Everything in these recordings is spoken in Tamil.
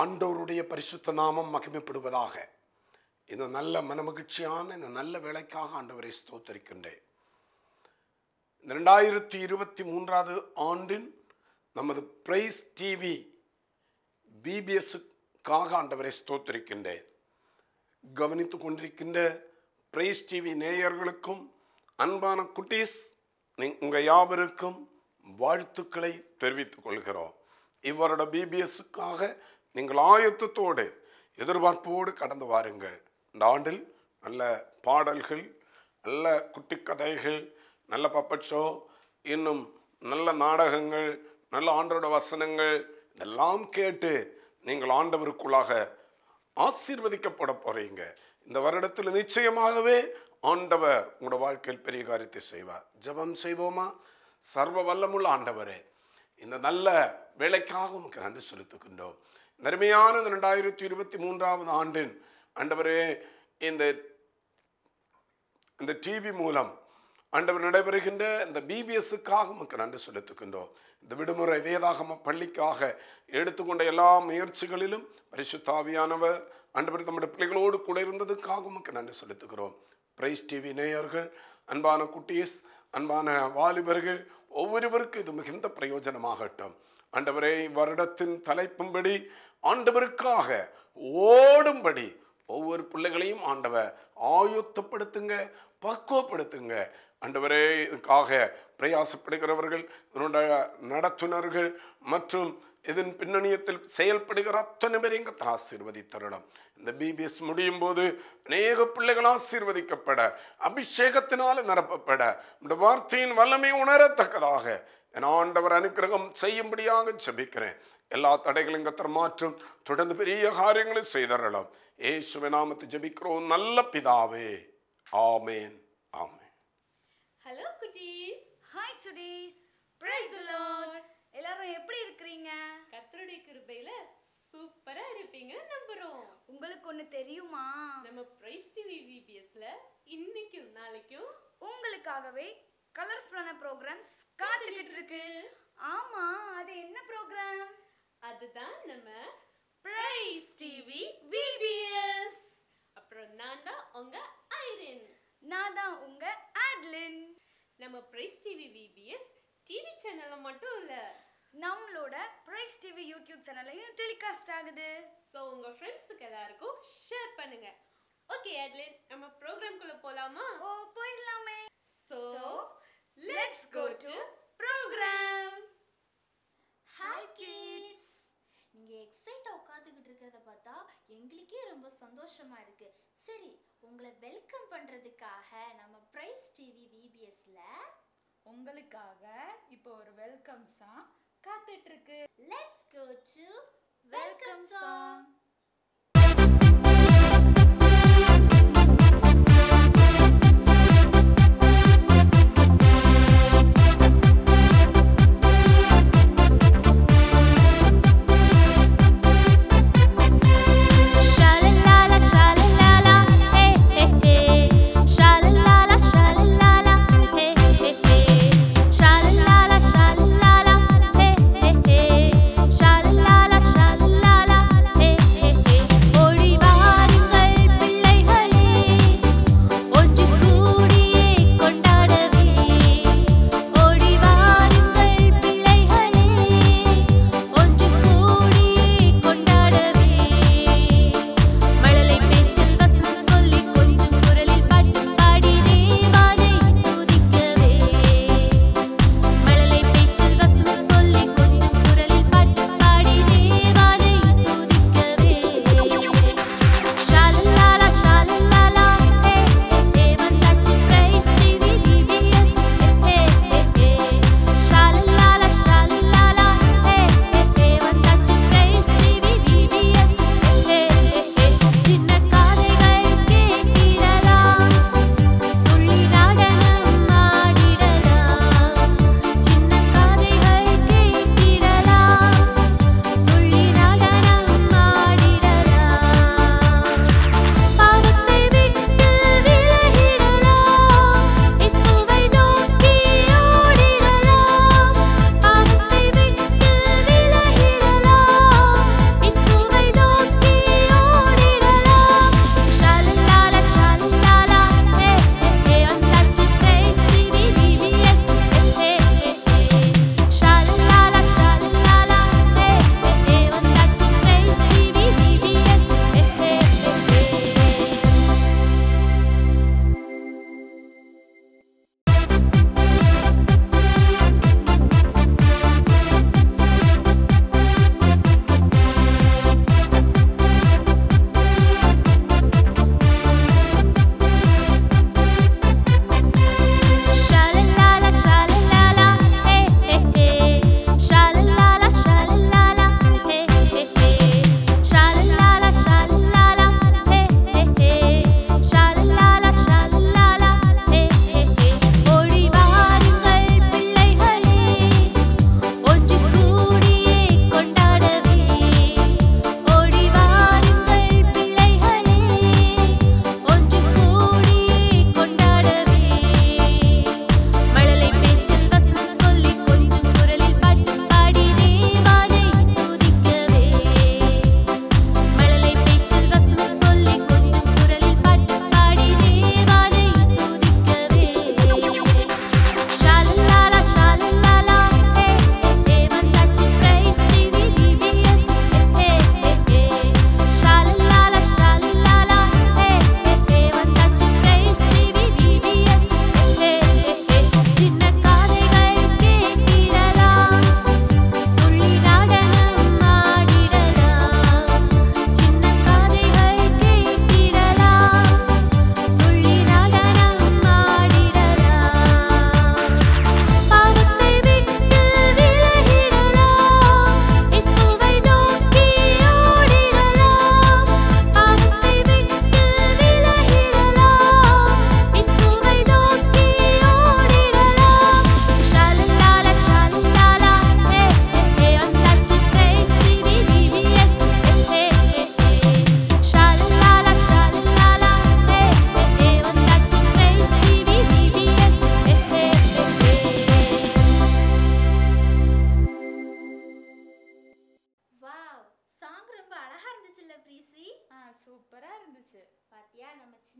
ஆண்டவருடைய பரிசுத்த நாமம் மகிமைப்படுவதாக. இந்த நல்ல மனமகிழ்ச்சியான இந்த நல்ல வேளைக்காக ஆண்டவரை ஸ்தோத்திரிக்கின்றேன். 2023 ஆண்டின் நமது பிரைஸ் டிவி VBS-க்காக ஆண்டவரை ஸ்தோத்திரிக்கின்றேன். கவனித்து கொண்டிருக்கின்ற பிரைஸ் டிவி நேயர்களுக்கும் அன்பான குட்டீஸ் உங்கள் யாவருக்கும் வாழ்த்துக்களை தெரிவித்துக் கொள்கிறோம். இவரோட VBS-க்காக நீங்கள் ஆயத்தத்தோடு எதிர்பார்ப்போடு கடந்து வாருங்கள். இந்த ஆண்டில் நல்ல பாடல்கள், நல்ல குட்டி கதைகள், நல்ல பப்பட் ஷோ, இன்னும் நல்ல நாடகங்கள், நல்ல ஆண்டோட வசனங்கள் இதெல்லாம் கேட்டு நீங்கள் ஆண்டவருக்குள்ளாக ஆசீர்வதிக்கப்பட போகிறீங்க. இந்த வருடத்தில் நிச்சயமாகவே ஆண்டவர் உங்களோட வாழ்க்கையில் பெரிய காரியத்தை செய்வார். ஜெபம் செய்வோமா? சர்வ வல்லமுள்ள ஆண்டவரே, இந்த நல்ல வேலைக்காக உனக்கு நன்றி செலுத்துகின்றோம். அருமையான 2023 ஆண்டின் ஆண்டவரே, இந்த டிவி மூலம் ஆண்டவர் நடைபெறுகின்ற இந்த VBS-க்காக உமக்கு நன்றி செலுத்துகின்றோம். இந்த விடுமுறை வேதாகம பள்ளிக்காக எடுத்துக்கொண்ட எல்லா முயற்சிகளிலும் பரிசுத்த ஆவியானவர் ஆண்டவர் நம்முடைய பிள்ளைகளோடு கூட இருந்ததுக்காக உமக்கு நன்றி செலுத்துகிறோம். பிரைஸ் டிவி நேயர்கள், அன்பான குட்டீஸ், அன்பான வாலிபர்கள் ஒவ்வொருவருக்கும் இது மிகுந்த பிரயோஜனமாகட்டும். ஆண்டவரே, வருடத்தின் தலைப்பும்படி ஆண்டவருக்காக ஓடும்படி ஒவ்வொரு பிள்ளைகளையும் ஆண்டவர் ஆயுத்தப்படுத்துங்க, பக்குவப்படுத்துங்க. ஆண்டவரே, இதுக்காக பிரயாசப்படுகிறவர்கள், இதனுடைய நடத்துனர்கள் மற்றும் இதன் பின்னணியத்தில் செயல்படுகிற அத்தனை பேர் எங்கள் ஆசீர்வதித்தருளம். இந்த VBS முடியும் போது அநேக பிள்ளைகள் ஆசீர்வதிக்கப்பட, அபிஷேகத்தினால் நிரப்பப்பட, இந்த வார்த்தையின் வல்லமை உணரத்தக்கதாக என் ஆண்டவர் அனுக்கிரகம் செய்யும்படியாக ஜெபிக்கிறேன். எல்லா தடைகளையும் கர்த்தர் மாற்றும், தொடர்ந்து பெரிய காரியங்களை செய்தரலாம். இயேசுவின் நாமத்தில் ஜெபிக்கிறோம் நல்ல பிதாவே, ஆமென், ஆமென். ஹலோ குட்டீஸ், ஹாய் குட்டீஸ், பிரைஸ் தி லார்ட். எல்லாரும் எப்படி இருக்கிறீங்க? கர்த்தருடைய கிருபையில சூப்பரா இருப்பீங்க நம்புறோம். உங்களுக்கு ஒண்ணு தெரியுமா? நம்ம பிரைஸ் டிவி VBS-ல இன்னைக்கும் நாளைக்கும் உங்களுக்காகவே கலர்ஃபுல்லான ப்ரோக்ராம்ஸ் காத்துக்கிட்டு இருக்கு. ஆமா, அது என்ன ப்ரோக்ராம்? அதுதான் நம்ம பிரைஸ் டிவி VBS. அப்புறம் நான் தான் உங்க ஐரின். நான் தான் உங்க ஆட்லின். நம்ம பிரைஸ் டிவி VBS டிவி சேனல்ல மட்டும் இல்ல, நம்மளோட பிரைஸ் டிவி யூடியூப் சேனல்லையும் டெலிகாஸ்ட் ஆகுது. சோ உங்க ஃப்ரெண்ட்ஸுக்கு எல்லாருக்கும் ஷேர் பண்ணுங்க. ஓகே ஆட்லின், நம்ம ப்ரோக்ராம்க்குள்ள போலாமா? ஓ, போயிடலாமே. So let's go to program. Hi kids, நீங்க எக்ஸைட்டா உட்கார்ந்துகிட்டு இருக்கறத பார்த்தா எங்களுக்கே ரொம்ப சந்தோஷமா இருக்கு. சரி, உங்களை வெல்கம் பண்றதுக்காக நம்ம பிரைஸ் டிவி VBS-ல உங்களுக்காக இப்போ ஒரு வெல்கம் சாங் காத்துட்டு இருக்கு. Let's go to welcome song.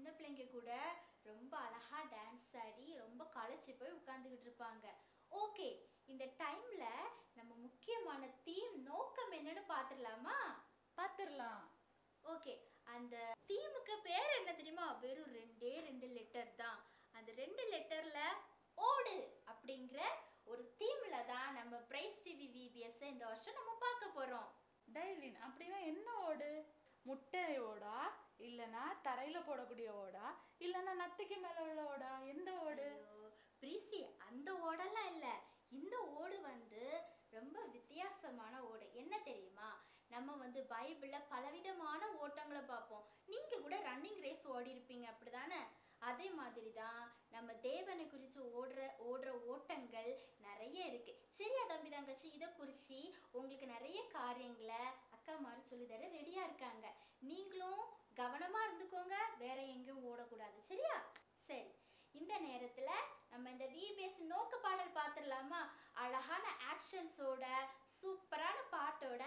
சின்ன பிள்ளைங்க கூட ரொம்ப அழகா டான்ஸ் ஆடி ரொம்ப கலச்சி போய் உட்கார்ந்துக்கிட்டு இருப்பாங்க. ஓகே, இந்த டைம்ல நம்ம முக்கியமான தீம் நோக்கம் என்னன்னு பாத்துறலாமா? பாத்துறலாம். ஓகே, அந்த தீமுக்கு பேர் என்ன தெரியுமா? வெறும் ரெண்டு லெட்டர் தான். அந்த ரெண்டு லெட்டர்ல ஓடு அப்படிங்கற ஒரு தீம்ல தான் நம்ம பிரைஸ் டிவி VBS இந்த வருஷம் நம்ம பார்க்க போறோம். டைலின் அப்படினா என்ன ஓடு? முட்டை ஓடா, இல்லனா தரையில போடக்கூடிய ஓடா, இல்லனா நத்துக்கு மேல உள்ள ஓடா, எந்த ஓடு? பிரீசி, அந்த ஓடெல்லாம் இல்ல. இந்த ஓடு வந்து ரொம்ப வித்தியாசமான ஓடு. என்ன தெரியுமா? நம்ம வந்து பைபிள்ல பலவிதமான ஓட்டங்களை பார்ப்போம். நீங்க கூட ரன்னிங் ரேஸ் ஓடி இருப்பீங்க அப்படிதானே? அதே மாதிரி தான் நம்ம தேவனை குறித்து ஓடுற ஓட்டங்கள் நிறைய இருக்குது. சரியா தம்பி தங்கச்சி, இதை குறித்து உங்களுக்கு நிறைய காரியங்களை அக்கா மாதிரி சொல்லித்தர ரெடியாக இருக்காங்க. நீங்களும் கவனமாக இருந்துக்கோங்க, வேற எங்கேயும் ஓடக்கூடாது, சரியா? சரி, இந்த நேரத்தில் நம்ம இந்த VBS நோக்க பாடல் பார்த்துடலாமா? அழகான ஆக்ஷன்ஸோட சூப்பரான பாட்டோட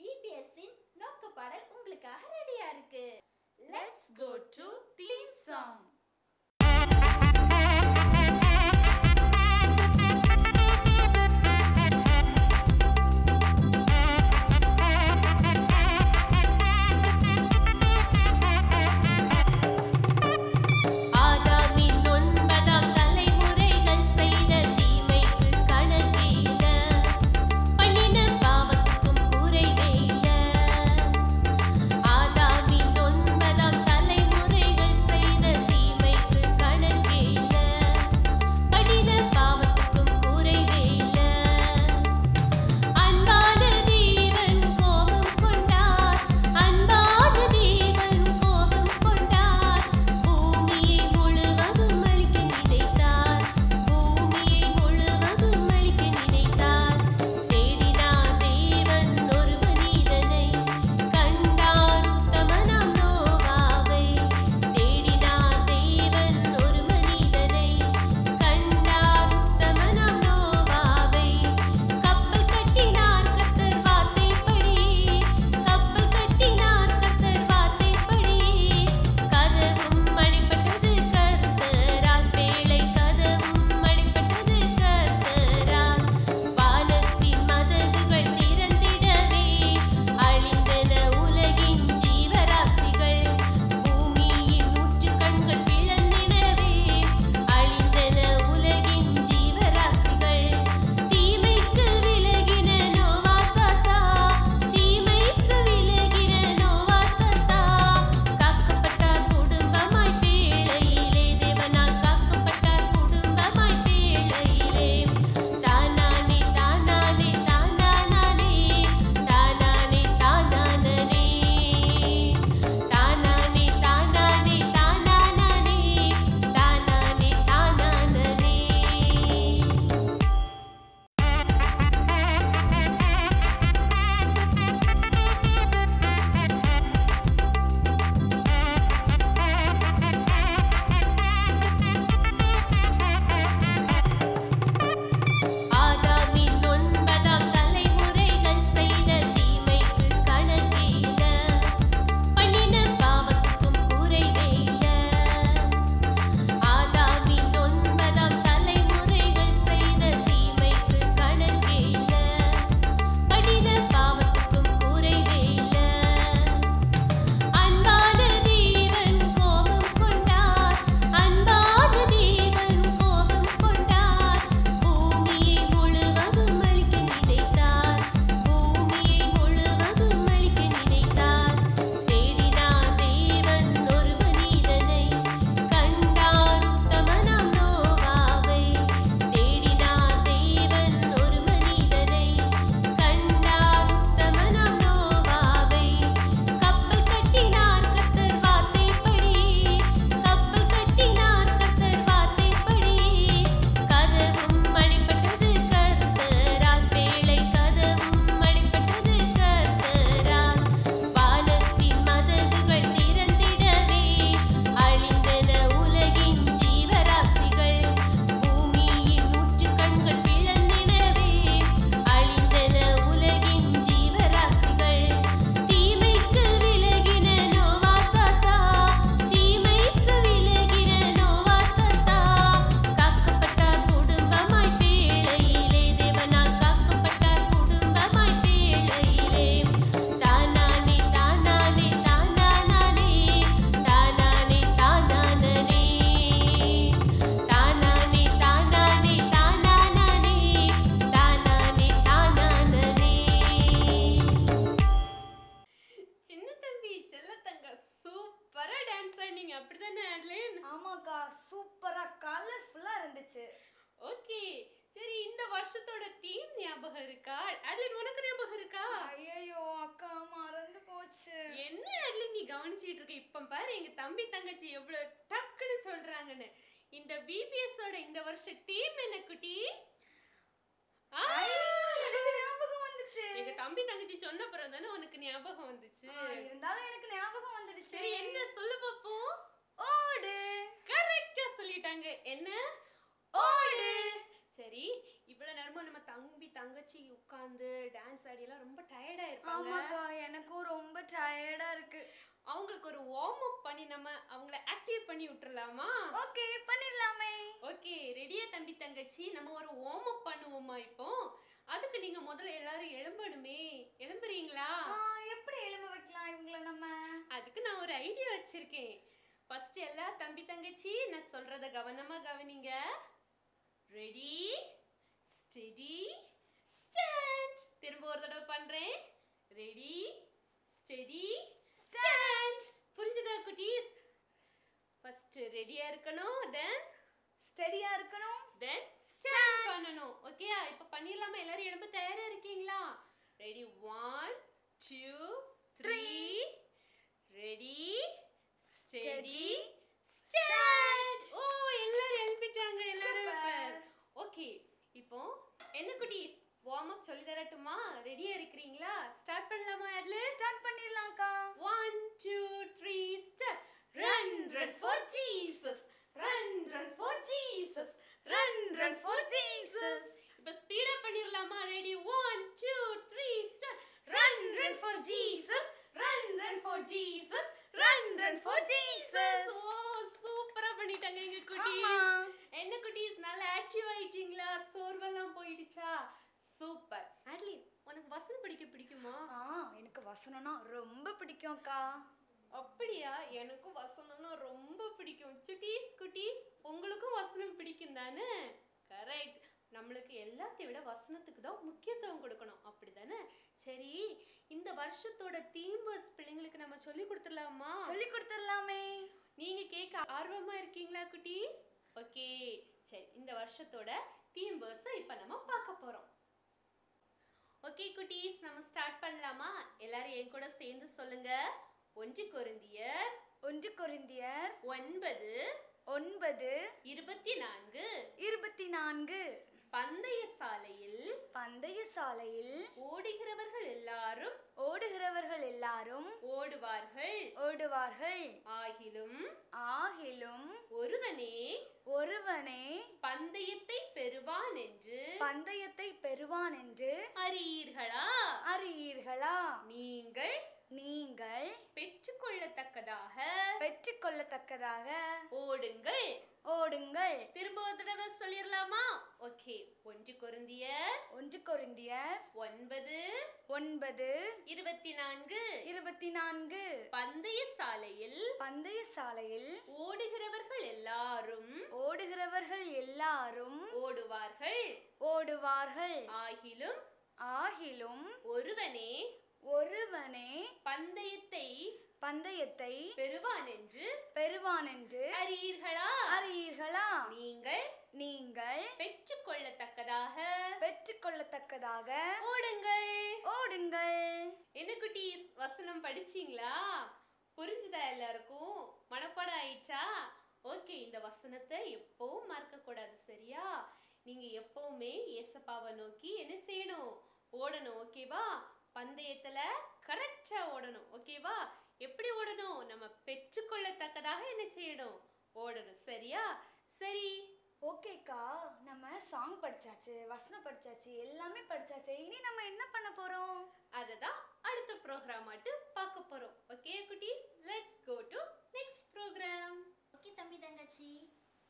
VBSஇன் நோக்க பாடல் உங்களுக்காக ரெடியாக இருக்குது. Let's go to theme song. பண்ணீங்க அப்படிதானே ஆட்லைன்? ஆமாக்கா, சூப்பரா கலர்ஃபுல்லா இருந்துச்சு. ஓகே, சரி இந்த வருஷத்தோட தீம் ஞாபகம் இருக்கா? ஆட்லைன் உனக்கு ஞாபகம் இருக்கா? ஐயோ அக்கா மறந்து போச்சு. என்ன ஆட்லைன் நீ கவனிச்சிட்டு இருக்க? இப்ப பாரு எங்க தம்பி தங்கச்சி எவ்வளவு டக்குன்னு சொல்றாங்கன்னு. இந்த VBS ஓட இந்த வருஷ தீம் என்ன குட்டீஸ்? எங்க தம்பி தங்கச்சி சொன்ன அப்புறம் தானே உனக்கு ஞாபகம் வந்துச்சு. இருந்தாலும் எனக்கு ஞாபகம் வந்துடுச்சு. சரி என்ன சொல்ல பாப்போம்? ஓடு. கரெக்ட்டா சொல்லிட்டாங்க. என்ன? ஓடு. சரி, இவ்வளவு நேரமா நம்ம தம்பி தங்கச்சி உட்கார்ந்து டான்ஸ் ஆடி எல்லாம் ரொம்ப டயர்டா இருப்பாங்க. ஆமாக்கா, எனக்கும் ரொம்ப டயர்டா இருக்கு. அவங்களுக்கு ஒரு வார்ம் அப் பண்ணி நம்ம அவங்கள ஆக்டிவ் பண்ணி விட்டுறலாமா? ஓகே, பண்ணிரலாமே. ஓகே, ரெடியா தம்பி தங்கச்சி? நம்ம ஒரு வார்ம் அப் பண்ணுவோமா இப்போ? அதுக்கு நீங்க முதல்ல எல்லாரும் எழும்பணுமே. எழும்புறீங்களா? எப்படி எழும்ப வைக்கலாம் இவங்களை நம்ம? அதுக்கு நான் ஒரு ஐடியா வச்சிருக்கேன். ஃபர்ஸ்ட் எல்லா தம்பி தங்கச்சி நான் சொல்றத கவனமா கவனிங்க. Ready, steady, stand. திரும்ப ஒரு தடவை பண்றேன். Ready, steady, stand. புரிஞ்சுதா குட்டீஸ்? ஃபர்ஸ்ட் ரெடியா இருக்கணும், தென் ஸ்டெடியா இருக்கணும், தென் ஸ்டாண்ட் பண்ணனும். ஓகேயா? இப்போ பண்ணிரலாமா? எல்லாரும் எழும்ப தயாரா இருக்கீங்களா? ரெடி, 1 2 3. Ready, steady, stand. ஓ, எல்லாரும் எழும்பிட்டாங்க. எல்லாரும் ஓகே. இப்போ என்ன குட்டீஸ், வார்ம் அப் சொல்லி தரட்டுமா? ரெடியா இருக்கீங்களா? ஸ்டார்ட் பண்ணலாமா அட்லு? ஸ்டார்ட் பண்ணிரலாம்க்கா. 1 2 3 start. Run run for Jesus, run run for Jesus, run run for Jesus. இப்ப ஸ்பீட் அப் பண்ணிரலாமா? Ready, 1 2 3 start. Run run for Jesus, run run for Jesus, run run for Jesus. ஓ, சூப்பரா பண்ணிட்டாங்க எங்க குட்டீஸ். என்ன குட்டீஸ், நல்லா ஆக்டிவ் ஆயிட்டீங்களா? சோர்வெல்லாம் போயிடுச்சா? சூப்பர். அட்லி, உனக்கு வசனம் படிக்க பிடிக்குமா? எனக்கு வசனம்னா ரொம்ப பிடிக்கும்க்கா. அப்படியா? எனக்கும் வசனம்னா ரொம்ப பிடிக்கும். சுட்டீஸ் குட்டீஸ், உங்களுக்கும் வசனம் பிடிக்கும் தானே? கரெக்ட். நம்மளுக்கு எல்லாத்தையும் விட வசனத்துக்கு தான் முக்கியத்துவம் கொடுக்கணும், அப்படி தானே? சரி, இந்த வருஷத்தோட தீம் வேர்ட்ஸ் பிள்ளைங்களுக்கு நம்ம சொல்லி கொடுத்துடலாமா? சொல்லி கொடுத்துடலாமே. நீங்க கேட்க ஆர்வமா இருக்கீங்களா குட்டீஸ்? ஓகே, சரி இந்த வருஷத்தோட தீம் வேர்ட்ஸை இப்போ நம்ம பார்க்க போறோம். ஓகே குட்டீஸ், நம்ம ஸ்டார்ட் பண்ணலாமா? எல்லாரும் என் கூட சேர்ந்து சொல்லுங்க. 1 கொரிந்தியர் 9:24 பந்தய சாலையில் ஓடுகிறவர்கள் எல்லாரும் ஓடுவார்கள். ஆகிலும் ஒருவனே பந்தயத்தை பெறுவான் என்று அறியீர்களா? நீங்கள் பெற்றுக்கொள்ளத்தக்கதாக ஓடுங்கள். திரும்ப ஒரு தடவை சொல்லிரலாமா? ஓகே, 1 கொரிந்தியர் 9:24 பந்தய சாலையில் ஓடுகிறவர்கள் எல்லாரும் ஓடுவார்கள். ஆகிலும் ஒருவனே பந்தயத்தை பெறுவான் என்று அறியீர்களா? நீங்கள் பெற்றுக்கொள்ளத்தக்கதாக ஓடுங்கள். என்ன குட்டீஸ், வசனம் படிச்சீங்களா? புரிஞ்சுதா? எல்லாருக்கும் மனப்பாடம் ஆயிடுச்சா? ஓகே, இந்த வசனத்தை எப்பவும் மறக்க கூடாது, சரியா? நீங்க எப்பவுமே இயேசப்பாவை நோக்கி என்ன செய்யணும்? ஓடணும். ஓகேவா? பந்தயத்துல கரெக்டா ஓடணும். ஓகேவா? எப்படி ஓடணும்? நம்ம பெற்றுக்கொள்ளத்தக்கதாக என்ன செய்யணும்? ஓடணும், சரியா? சரி, ஓகேக்கா. நம்ம சாங் படிச்சாச்சு, வசனம் படிச்சாச்சு, எல்லாமே படிச்சாச்சு. இனி நம்ம என்ன பண்ண போறோம்? அததான் அடுத்த ப்ரோக்ராம் மட்டும் பார்க்க போறோம். ஓகே குட்டீஸ், let's go to next program. Okay தம்பி தங்கச்சி,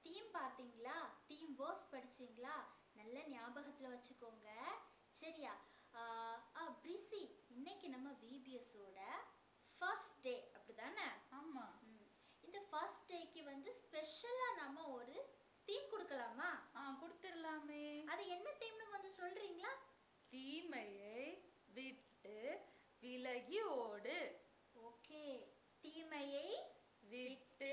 தீம் பாத்தீங்களா? தீம் வேர்ட்ஸ் படிச்சீங்களா? நல்ல ஞாபகத்துல வச்சுக்கோங்க, சரியா? பிரிசி, இன்னைக்கு நம்ம VBSஓட ஃபர்ஸ்ட் டே, அப்படிதானே? ஆமாம். இந்த ஃபர்ஸ்ட் டேக்கு ஸ்பெஷலாக நம்ம ஒரு தீம் கொடுக்கலாமா? கொடுத்துடலாமே. அது என்ன தீம்னு சொல்கிறீங்களா? தீமையை விட்டு விலகி ஓடு. ஓகே, தீமையை விட்டு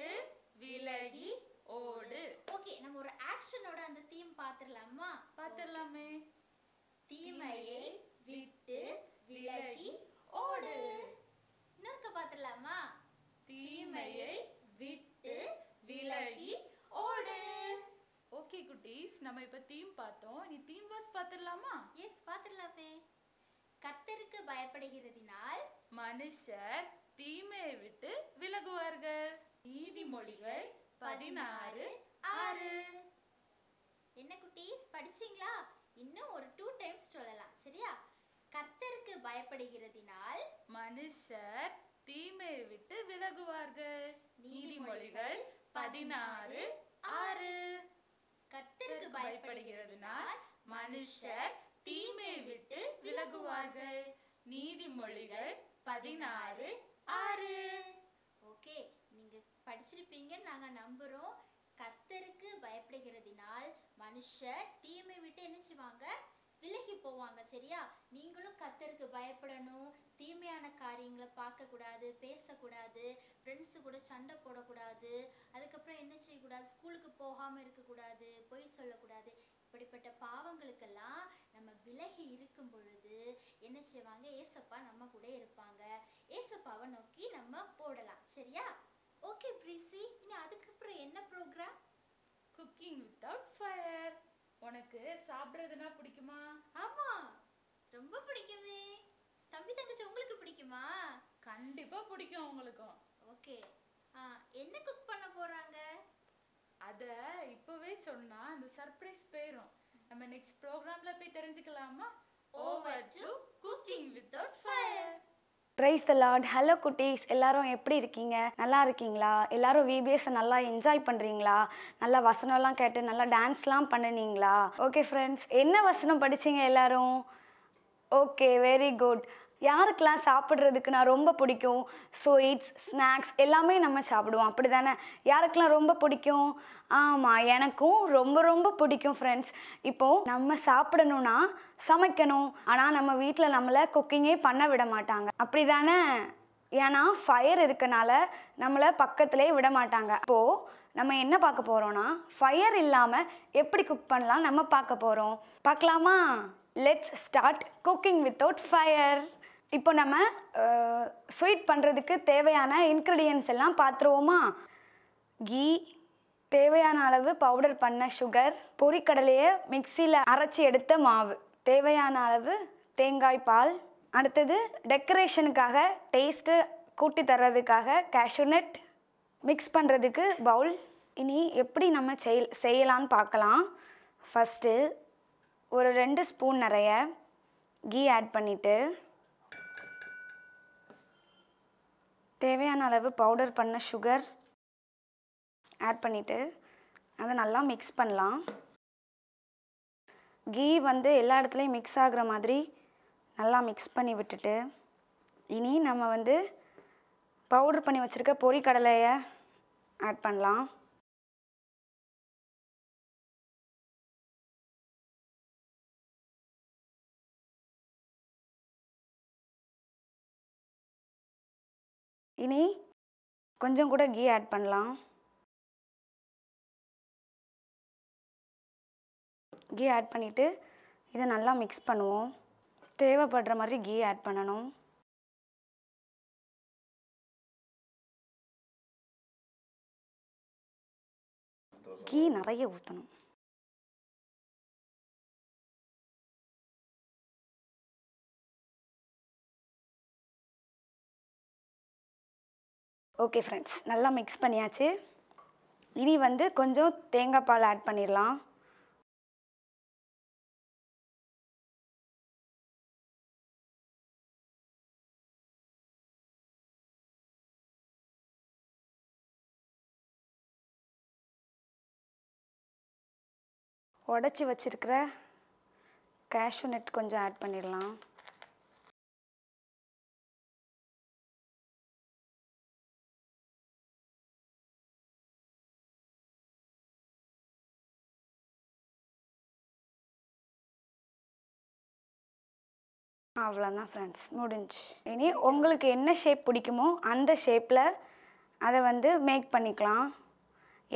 தீமைக்கு பயப்படுகிறதினால் மனுஷர் தீமையை விட்டு விலகுவார்கள். நீதிமொழிகள் 16:6. என்ன குட்டீஸ், படிச்சீங்களா? இன்னும் ஒரு 2 times சொல்லலாம், சரியா? கர்த்தருக்கு பயப்படுகிறதினால் மனுஷர் தீமையை விட்டு விலகுவார்கள். நீதிமொழிகள் 16:6. கர்த்தருக்கு பயப்படுகிறதினால் மனுஷர் தீமையை விட்டு விலகுவார்கள். நீதிமொழிகள் 16:6. ஓகே, நீங்க படிச்சிருப்பீங்கன்னு நாங்க நம்புறோம். கர்த்தருக்கு பயப்படுகிறதினால் மனுஷர் தீமை விட்டு என்ன செய்வாங்க? விலகி போவாங்க, சரியா? நீங்களும் கர்த்தருக்கு பயப்படணும். தீமையான காரியங்களை பார்க்கக்கூடாது, பேசக்கூடாது, ஃப்ரெண்ட்ஸு கூட சண்டை போடக்கூடாது, அதுக்கப்புறம் என்ன செய்யக்கூடாது, ஸ்கூலுக்கு போகாமல் இருக்கக்கூடாது, போய் சொல்லக்கூடாது. இப்படிப்பட்ட பாவங்களுக்கெல்லாம் நம்ம விலகி இருக்கும் பொழுது என்ன செய்வாங்க? ஏசப்பா நம்ம கூட இருப்பாங்க. ஏசப்பாவை நோக்கி நம்ம போடலாம், சரியா? ஓகே பிரீசி, இனி அதுக்கப்புறம் என்ன ப்ரோக்ராம்? Cooking without fire. உனக்கு சாப்பிட்றதுனா பிடிக்குமா? ஆமா, ரொம்ப பிடிக்குமே. தம்பி தங்கச்சி உங்களுக்கு பிடிக்குமா? கண்டிப்பா பிடிக்கும் உங்களுக்கும். ஓகே, என்ன குக் பண்ண போறாங்க? அத இப்பவே சொன்னா அந்த சர்ப்ரைஸ் போயிடும். நம்ம நெக்ஸ்ட் ப்ரோக்ராம்ல போய் தெரிஞ்சுக்கலாமா? Over to cooking without fire. Praise the Lord. Hello குட்டீஸ், எல்லாரும் எப்படி இருக்கீங்க? நல்லா இருக்கீங்களா? எல்லாரும் விபிஎஸ்ஸை நல்லா என்ஜாய் பண்ணுறீங்களா? நல்லா வசனம்லாம் கேட்டு நல்லா டான்ஸ்லாம் பண்ணுனீங்களா? ஓகே ஃப்ரெண்ட்ஸ், என்ன வசனம் படிச்சிங்க எல்லாரும்? Okay, very good. யாருக்கெல்லாம் சாப்பிட்றதுக்கு நான் ரொம்ப பிடிக்கும், ஸ்வீட்ஸ் ஸ்நாக்ஸ் எல்லாமே நம்ம சாப்பிடுவோம், அப்படி தானே? யாருக்கெல்லாம் ரொம்ப பிடிக்கும்? ஆமாம், எனக்கும் ரொம்ப ரொம்ப பிடிக்கும். ஃப்ரெண்ட்ஸ், இப்போது நம்ம சாப்பிடணுன்னா சமைக்கணும். ஆனால் நம்ம வீட்டில் நம்மளை குக்கிங்கே பண்ண விட மாட்டாங்க, அப்படி தானே? ஏன்னா ஃபயர் இருக்கனால நம்மளை பக்கத்துலேயே விட மாட்டாங்க. இப்போது நம்ம என்ன பார்க்க போகிறோன்னா, ஃபயர் இல்லாமல் எப்படி குக் பண்ணலாம் நம்ம பார்க்க போகிறோம். பார்க்கலாமா? Let's start cooking without fire. இப்போ நம்ம ஸ்வீட் பண்ணுறதுக்கு தேவையான இன்க்ரீடியன்ட்ஸ் எல்லாம் பார்த்துருவோமா? கீ, தேவையான அளவு பவுடர் பண்ண சுகர், பொரிக்கடலையை மிக்சியில் அரைச்சி எடுத்த மாவு, தேவையான அளவு தேங்காய் பால், அடுத்தது டெக்கரேஷனுக்காக டேஸ்ட்டு கூட்டி தர்றதுக்காக கேஷ்யூநட். மிக்ஸ் பண்ணுறதுக்கு பவுல். இனி எப்படி நம்ம செய்யலான்னு பார்க்கலாம். ஃபஸ்ட்டு ஒரு 2 ஸ்பூன் நிறைய கீ ஆட் பண்ணிவிட்டு தேவையான அளவு பவுடர் பண்ண சுகர் ஆட் பண்ணிவிட்டு அதை நல்லா மிக்ஸ் பண்ணலாம். கீ எல்லா இடத்துலையும் மிக்ஸ் ஆகிற மாதிரி நல்லா மிக்ஸ் பண்ணி விட்டுட்டு இனி நம்ம பவுடர் பண்ணி வச்சுருக்க பொரிக்கடலையை ஆட் பண்ணலாம். இனி கொஞ்சம் கூட கீ ஆட் பண்ணலாம். கீ ஆட் பண்ணிவிட்டு இதை நல்லா மிக்ஸ் பண்ணுவோம். தேவைப்படுற மாதிரி கீ ஆட் பண்ணணும். கீ நிறைய ஊற்றணும். ஓகே ஃப்ரெண்ட்ஸ், நல்லா மிக்ஸ் பண்ணியாச்சு. இனி கொஞ்சம் தேங்காய் பால் ஆட் பண்ணிடலாம். உடச்சி வச்சிருக்கிற கேஷ்யூ நட் கொஞ்சம் ஆட் பண்ணிடலாம். அவ்வளோதான் ஃப்ரெண்ட்ஸ், முடிஞ்சு. இனி உங்களுக்கு என்ன ஷேப் பிடிக்குமோ அந்த ஷேப்பில் அதை மேக் பண்ணிக்கலாம்.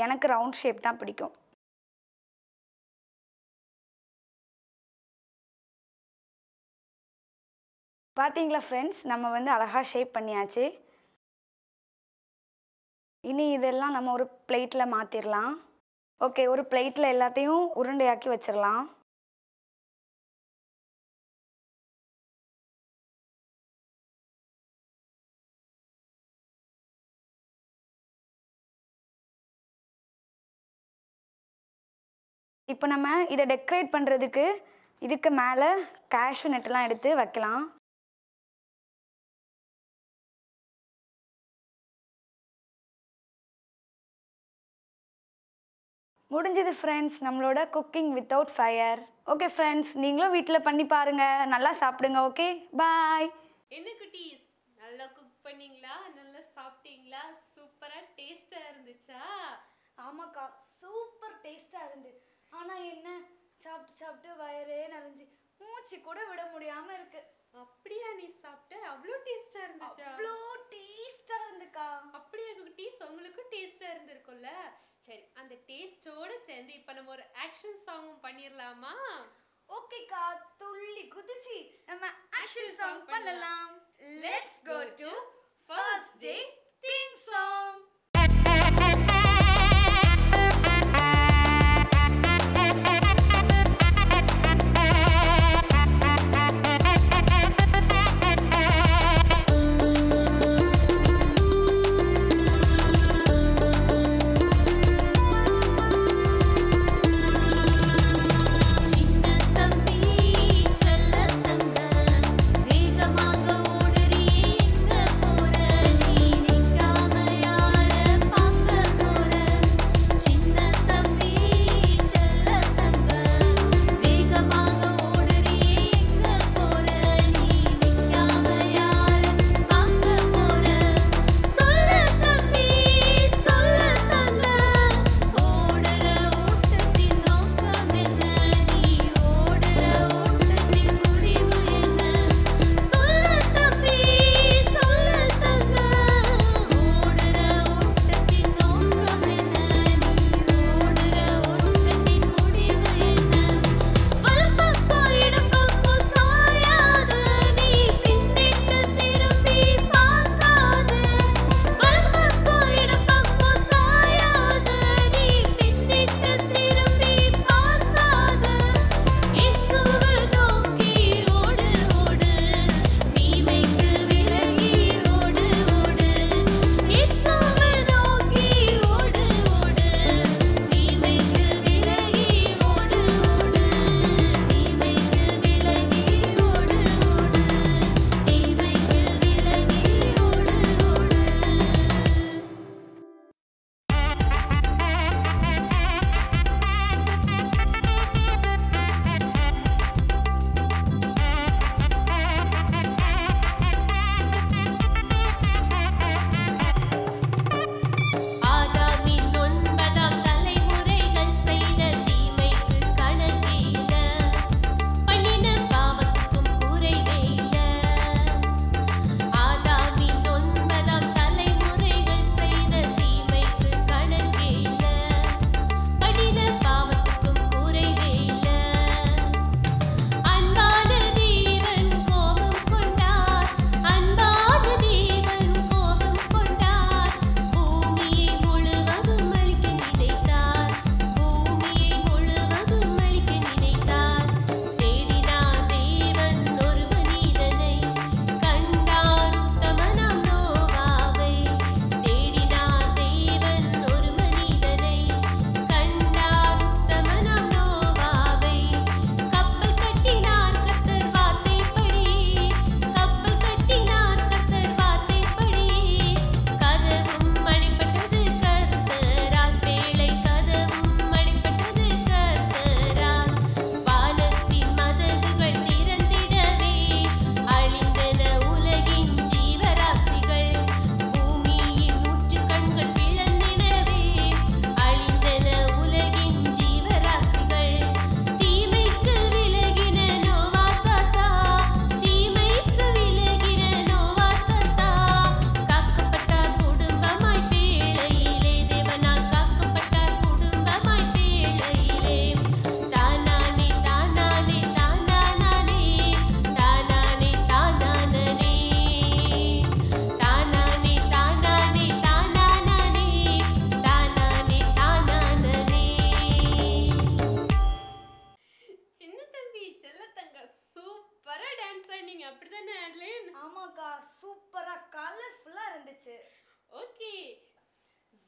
எனக்கு ரவுண்ட் ஷேப் தான் பிடிக்கும். பார்த்தீங்களா ஃப்ரெண்ட்ஸ், நம்ம அழகாக ஷேப் பண்ணியாச்சு. இனி இதெல்லாம் நம்ம ஒரு பிளேட்டில் மாற்றிடலாம். ஓகே, ஒரு பிளேட்டில் எல்லாத்தையும் உருண்டையாக்கி வச்சிடலாம். இப்போ நம்ம இத டெக்கரேட் பண்றதுக்கு இதுக்கு மேல கேஷ் நட் எல்லாம் எடுத்து வைக்கலாம். முடிஞ்சது ஃப்ரெண்ட்ஸ் நம்மளோட cooking without fire. Okay friends, நீங்களும் வீட்டில் பண்ணி பாருங்க, நல்லா சாப்பிடுங்க. Okay bye. என்ன குட்டீஸ், நல்லா குக் பண்ணீங்களா? நல்லா சாப்பிட்டீங்களா? சூப்பராக டேஸ்டாக இருந்துச்சா? ஆமாக்கா, சூப்பர் டேஸ்டாக இருந்து. ஆனால் என்ன, சாப்பிட்டு சாப்பிட்டு வயிறே நிறைஞ்சி மூச்சு கூட விட முடியாமல் இருக்கு. அப்படியா, நீ சாப்பிட்ட? அவ்வளோ டேஸ்டாக இருந்துச்சா? அவ்வளோ டேஸ்டாக இருந்துக்கா. அப்படியா குட்டீஸ், உங்களுக்கும் டேஸ்டாக இருந்திருக்கும்ல. சரி, அந்த டேஸ்டோடு சேர்ந்து இப்போ நம்ம ஒரு ஆக்ஷன் சாங்கும் பண்ணிடலாமா? ஓகேக்கா, துள்ளி குதிச்சு நம்ம ஆக்ஷன் சாங் பண்ணலாம். Let's go to first day theme song.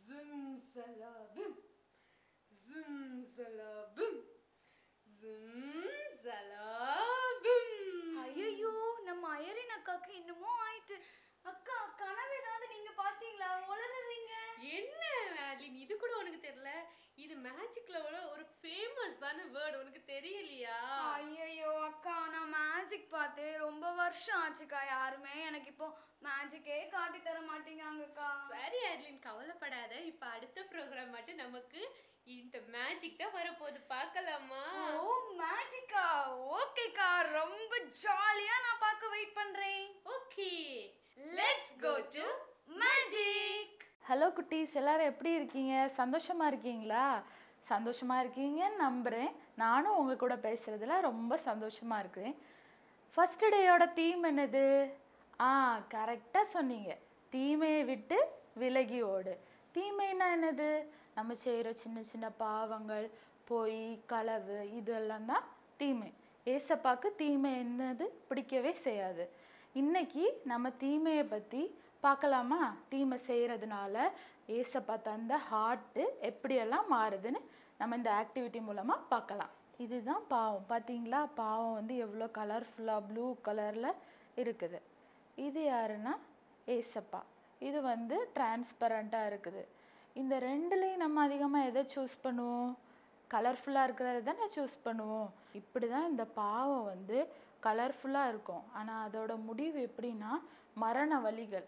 Zim zala bim, zim zala bim. இந்த மேஜிக் தான் வர போது பார்க்கலாமா? ஓ மேஜிக்கா? ஓகே கா, ரொம்ப ஜாலியா நான் பார்க்க வெயிட் பண்றேன். Okay, let's go to magic. Hello குட்டீஸ், எல்லாரும் எப்படி இருக்கீங்க? சந்தோஷமா இருக்கீங்களா? சந்தோஷமா இருக்கீங்கன்னு நம்புறேன். நானும் உங்க கூட பேசுறதுல ரொம்ப சந்தோஷமா இருக்கிறேன். ஃபர்ஸ்ட் டேயோட தீம் என்னது? கரெக்டா சொன்னீங்க, தீமையை விட்டு விலகி ஓடு. தீமைன்னா என்னது? நம்ம செய்கிற சின்ன சின்ன பாவங்கள், பொய், களவு, இதெல்லாம் தான் தீமை. ஏசப்பாக்கு தீமை என்னது? பிடிக்கவே செய்யாது. இன்னைக்கு நம்ம தீமையை பற்றி பார்க்கலாமா? தீமை செய்கிறதுனால ஏசப்பா தந்த ஹார்ட்டு எப்படியெல்லாம் மாறுதுன்னு நம்ம இந்த ஆக்டிவிட்டி மூலமாக பார்க்கலாம். இதுதான் பாவம். பார்த்தீங்களா, பாவம் வந்து எவ்வளோ கலர்ஃபுல்லாக ப்ளூ கலரில் இருக்குது. இது யாருன்னா ஏசப்பா. இது வந்து டிரான்ஸ்பரண்ட்டாக இருக்குது. இந்த ரெண்டுலேயும் நம்ம அதிகமாக எதை சூஸ் பண்ணுவோம்? கலர்ஃபுல்லாக இருக்கிறது தான் நான் சூஸ் பண்ணுவோம். இப்படி தான் இந்த பாவம் வந்து கலர்ஃபுல்லாக இருக்கும். ஆனால் அதோட முடிவு எப்படின்னா மரண வழிகள்.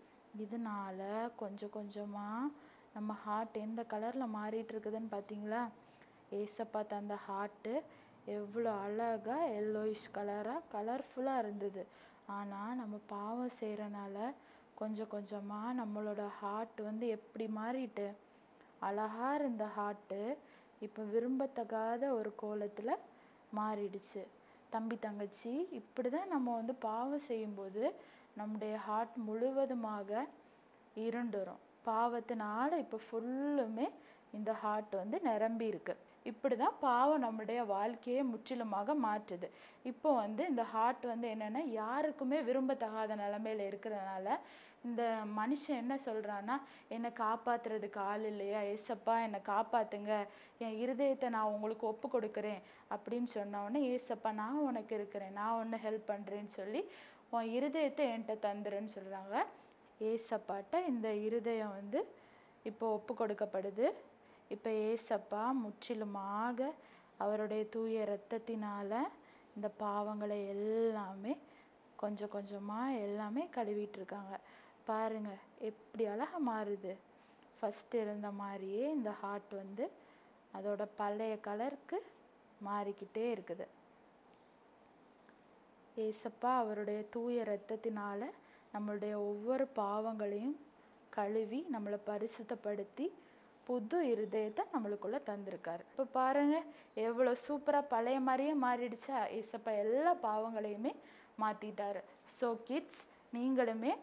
இதனால் கொஞ்சம் கொஞ்சமாக நம்ம ஹார்ட் எந்த கலரில் மாறிட்டு இருக்குதுன்னு பார்த்தீங்களா? ஏசப்பா தந்த ஹார்ட்டு எவ்வளோ அழகாக எல்லோயிஷ் கலராக கலர்ஃபுல்லாக இருந்தது. ஆனால் நம்ம பாவம் செய்கிறனால கொஞ்சம் கொஞ்சமாக நம்மளோட ஹார்ட் வந்து எப்படி மாறிட்டு, அழகாக இருந்த ஹார்ட்டு இப்போ விரும்பத்தகாத ஒரு கோலத்தில் மாறிடுச்சு. தம்பி தங்கச்சி, இப்படி தான் நம்ம வந்து பாவம் செய்யும்போது நம்முடைய ஹார்ட் முழுவதுமாக இருண்டுரும். பாவத்தினால இப்போ ஃபுல்லுமே இந்த ஹார்ட் வந்து நிரம்பி இருக்கு. இப்படி தான் பாவம் நம்முடைய வாழ்க்கையை முற்றிலுமாக மாற்றுது. இப்போ வந்து இந்த ஹார்ட் வந்து என்னென்னா யாருக்குமே விரும்பத்தகாத நிலமையில் இருக்கிறதுனால இந்த மனுஷன் என்ன சொல்கிறான்னா, என்னை காப்பாற்றுறதுக்கு ஆள் இல்லையா ஏசப்பா, என்னை காப்பாற்றுங்க, என் இருதயத்தை நான் உங்களுக்கு ஒப்பு கொடுக்குறேன் அப்படின்னு சொன்னோடனே ஏசப்பா நான் உனக்கு இருக்கிறேன், நான் உன்னை ஹெல்ப் பண்ணுறேன்னு சொல்லி உன் இருதயத்தை என்கிட்ட தந்துடுன்னு சொல்கிறாங்க. ஏசப்பாட்ட இந்த இருதயம் வந்து இப்போ ஒப்பு கொடுக்கப்படுது. இப்போ ஏசப்பா முற்றிலுமாக அவருடைய தூய இரத்தத்தினால் இந்த பாவங்களை எல்லாமே கொஞ்சம் கொஞ்சமாக எல்லாமே கழுவிட்டுருக்காங்க. பாருங்கள் எப்படி அழகாக மாறுது. ஃபஸ்ட்டு இருந்த மாதிரியே இந்த ஹார்ட் வந்து அதோட பழைய கலருக்கு மாறிக்கிட்டே இருக்குது. ஏசப்பா அவருடைய தூய இரத்தத்தினால் நம்மளுடைய ஒவ்வொரு பாவங்களையும் கழுவி நம்மளை பரிசுத்தப்படுத்தி புது இருதயத்தை நம்மளுக்குள்ளே தந்திருக்காரு. இப்போ பாருங்கள் எவ்வளோ சூப்பராக பழைய மாதிரியே மாறிடுச்சா? ஏசப்பா எல்லா பாவங்களையுமே மாற்றிட்டாரு. ஸோ கிட்ஸ், நீங்களுமே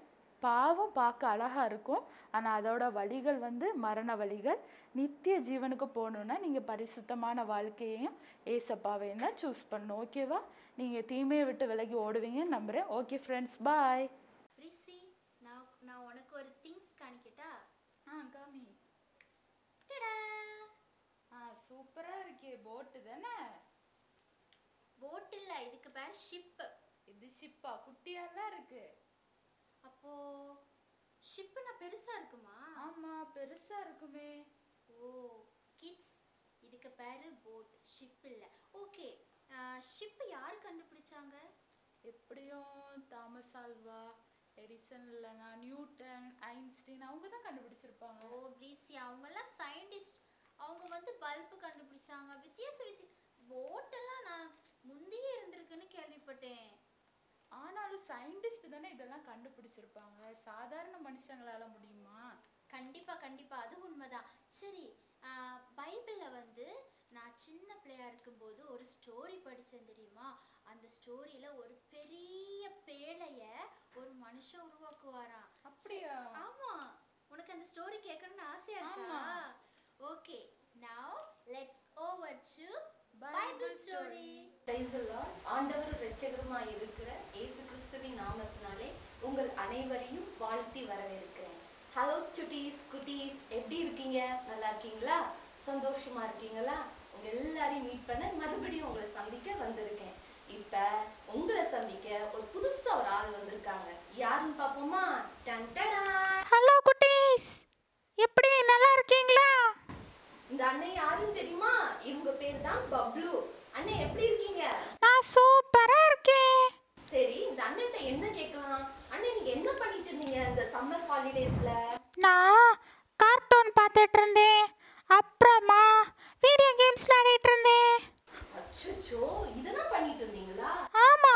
பாவம் பார்க்க அழகாக இருக்கும், ஆனால் அதோட வழிகள் வந்து மரண வழிகள். நித்திய ஜீவனுக்கு போகணுன்னா நீங்கள் பரிசுத்தமான வாழ்க்கையையும் ஏசப்பாவையும் தான் சூஸ் பண்ணணும். ஓகேவா? நீங்கள் தீமையை விட்டு விலகி ஓடுவீங்கன்னு நம்புகிறேன். ஓகே ஃப்ரெண்ட்ஸ், பாய். ரிஷி, நான் உனக்கு ஒரு திங்ஸ் காணிக்கிட்டா? காமி. சூப்பரா இருக்கே, போட்டு தானே? போட் இல்ல, இதுக்கு பேர் ஷிப். இது ஷிப்பா? குட்டியாலாம் இருக்கு. அப்போ ஷிப்னா பெருசா இருக்குமா? ஆமா, பெருசா இருக்குமே. ஓ கிட்ஸ், இதுக்கு பேர் போட், ஷிப் இல்ல. ஓகே, ஷிப் யார் கண்டுபிடிச்சாங்க? எப்படியும் தாமஸ் ஆல்வா எடிசன் இல்லைனா நியூட்டன், ஐன்ஸ்டீன் அவங்க தான் கண்டுபிடிச்சிருப்பாங்க. ஓ பிரிசி, அவங்கெல்லாம் சயின்டிஸ்ட். அவங்க வந்து பல்பு கண்டுபிடிச்சாங்க. போட்டெல்லாம் நான் முந்தையே இருந்திருக்குன்னு கேள்விப்பட்டேன். ஆனாலும் சயின்டிஸ்ட் தானே இதெல்லாம் கண்டுபிடிச்சிருப்பாங்க, சாதாரண மனுஷங்களால முடியுமா? கண்டிப்பாக கண்டிப்பாக, அது உண்மைதான். சரி, பைபிளில் வந்து நான் சின்ன பிள்ளையாக இருக்கும்போது ஒரு ஸ்டோரி படித்தேன் தெரியுமா. அந்த ஸ்டோரியில் ஒரு பெரிய பேழையை ஒரு மனுஷன் உருவாக்குவாராம். அப்படியா? ஆமாம். உனக்கு அந்த ஸ்டோரி கேட்கணும்னு ஆசையாக இருக்கா? Okay, now let's over to Bible story. Praise the Lord. ஆண்டவர் இரட்சகருமாய் இருக்கிற இயேசு கிறிஸ்துவின் நாமத்தினாலே உங்கள் அனைவரையும் வாழ்த்தி வரவேற்கிறேன். ஹலோ சுட்டீஸ் குட்டீஸ், எப்படி இருக்கீங்க? நல்லா இருக்கீங்களா? சந்தோஷமா இருக்கீங்களா? உங்க எல்லாரையும் மீட் பண்ண மறுபடியும் உங்களை சந்திக்க வந்திருக்கேன். இப்ப உங்களை சந்திக்க ஒரு புதுசா ஒரு ஆள் வந்திருக்காங்க. யாருன்னு பாப்போமா? ஹலோ குட்டீஸ், எப்படி நல்லா இருக்கீங்களா? இந்த அண்ணன் யாருன்னு தெரியுமா? இவங்க பேர் தான் பப்ளு. அண்ணன் எப்படி இருக்கீங்க? நான் சூப்பரா இருக்கேன். சரி, இந்த அண்ணன்ட்ட என்ன கேட்கலாம்? அண்ணன் நீங்க என்ன பண்ணிட்டு இருந்தீங்க இந்த சம்மர் ஹாலிடேஸ்ல? நான் கார்ட்டூன் பார்த்துட்டு இருந்தேன், அப்புறமா வீடியோ கேம்ஸ் விளையாடிட்டு இருந்தேன். அச்சச்சோ, இதெல்லாம் பண்ணிட்டு இருந்தீங்களா? ஆமா.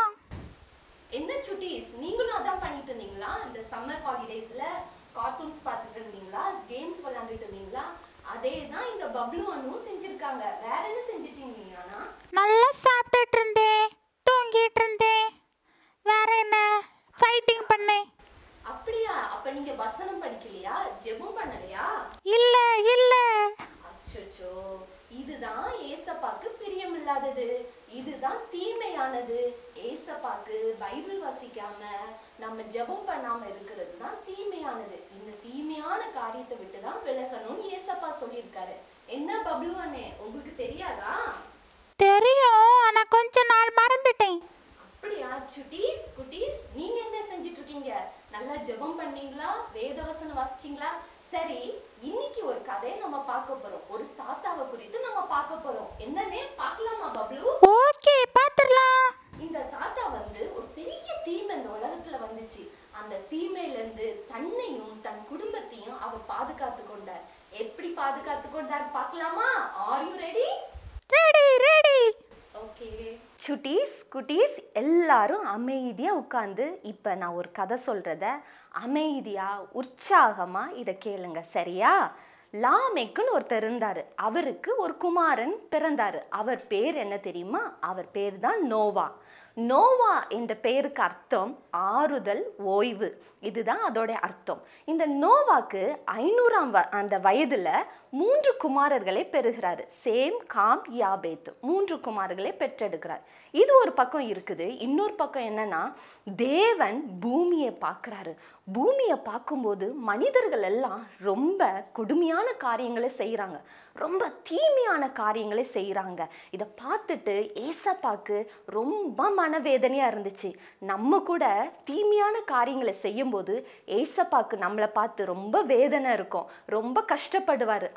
என்ன சுட்டீஸ், நீங்களும் அதான் பண்ணிட்டு இருந்தீங்களா? இந்த சம்மர் ஹாலிடேஸ்ல கார்ட்டூன்ஸ் பார்த்துட்டு இருந்தீங்களா, கேம்ஸ் விளையாடிட்டு இருந்தீங்களா? அதே தான் இந்த பப்ளு அண்ணனும் செஞ்சிருக்காங்க. வேற என்ன செஞ்சிட்டு இருந்தீங்கன்னா? நல்லா சாப்பிட்டுட்டு இருந்தேன், தூங்கிட்டு இருந்தேன், வேற என்ன ஃபைட்டிங் பண்ணேன். அப்படியா? அப்ப நீங்க வசனம் படிக்கலையா, ஜெபம் பண்ணலையா? இல்ல இல்ல. அச்சச்சோ, இதுதான் ஏசப்பாக்கு பிரியமில்லாதது, இதுதான் தீமையானது. ஏசப்பாக்கு பைபிள் வாசிக்காம நம்ம ஜெபம் பண்ணாம இருக்கிறது தான் தீமையானது. இந்த தீமையான காரியத்தை விட்டு தான் விலகணும்னு ஏசப்பா சொல்லியிருக்காரு. என்ன பப்ளு அண்ணே, உங்களுக்கு தெரியாதா? தெரியும், ஆனா கொஞ்ச நாள் மறந்துட்டேன். அப்படியா சுட்டீஸ் குட்டீஸ், நீங்க என்ன செஞ்சிட்டு இருக்கீங்க? நல்லா ஜெபம் பண்ணீங்களா, வேதவசனம் வாசிச்சீங்களா? சரி, இன்னைக்கு ஒரு கதையை நம்ம பார்க்க போறோம். ஒரு தாத்தாவை குறித்து நம்ம பார்க்க போறோம். என்னன்னே பார்க்கலாமா பப்ளு? ஓகே, பாத்துறலாம். இந்த தாத்தா வந்து ஒரு பெரிய தீமை இந்த உலகத்துல வந்துச்சு. அந்த தீமையில இருந்து தன்னையும் தன் குடும்பத்தையும் அவர் பாதுகாத்து கொண்டார். எப்படி பாதுகாத்து கொண்டார் பார்க்கலாமா? Are you ready? Ready ready. Okay சுட்டீஸ் குட்டீஸ், எல்லாரும் அமைதியாக உட்காந்து இப்போ நான் ஒரு கதை சொல்கிறத அமைதியாக உற்சாகமாக இதை கேளுங்க, சரியா? லாமேக்குன்னு ஒருத்தர் இருந்தார். அவருக்கு ஒரு குமாரன் பிறந்தார். அவர் பேர் என்ன தெரியுமா? அவர் பேர் தான் நோவா. நோவா என்ற பெயருக்கு அர்த்தம் ஆறுதல், ஓய்வு. இதுதான் அதோடைய அர்த்தம். இந்த நோவாக்கு 500ஆம் அந்த வயதில் 3 குமாரர்களை பெறுகிறார். சேம், காம், யாபேத் 3 குமாரர்களை பெற்றெடுக்கிறார். இது ஒரு பக்கம் இருக்குது. இன்னொரு பக்கம் என்னன்னா, தேவன் பூமியை பார்க்குறாரு. பூமியை பார்க்கும்போது மனிதர்கள் எல்லாம் ரொம்ப கொடுமையான காரியங்களை செய்கிறாங்க, ரொம்ப தீமையான காரியங்களை செய்கிறாங்க. இதை பார்த்துட்டு ஏசப்பாக்கு ரொம்ப மனவேதனையாக இருந்துச்சு. நம்ம கூட தீமையான காரியங்களை செய்யும்போது ஏசப்பாக்கு நம்மளை பார்த்து ரொம்ப வேதனை இருக்கும், ரொம்ப கஷ்டப்படுவார்,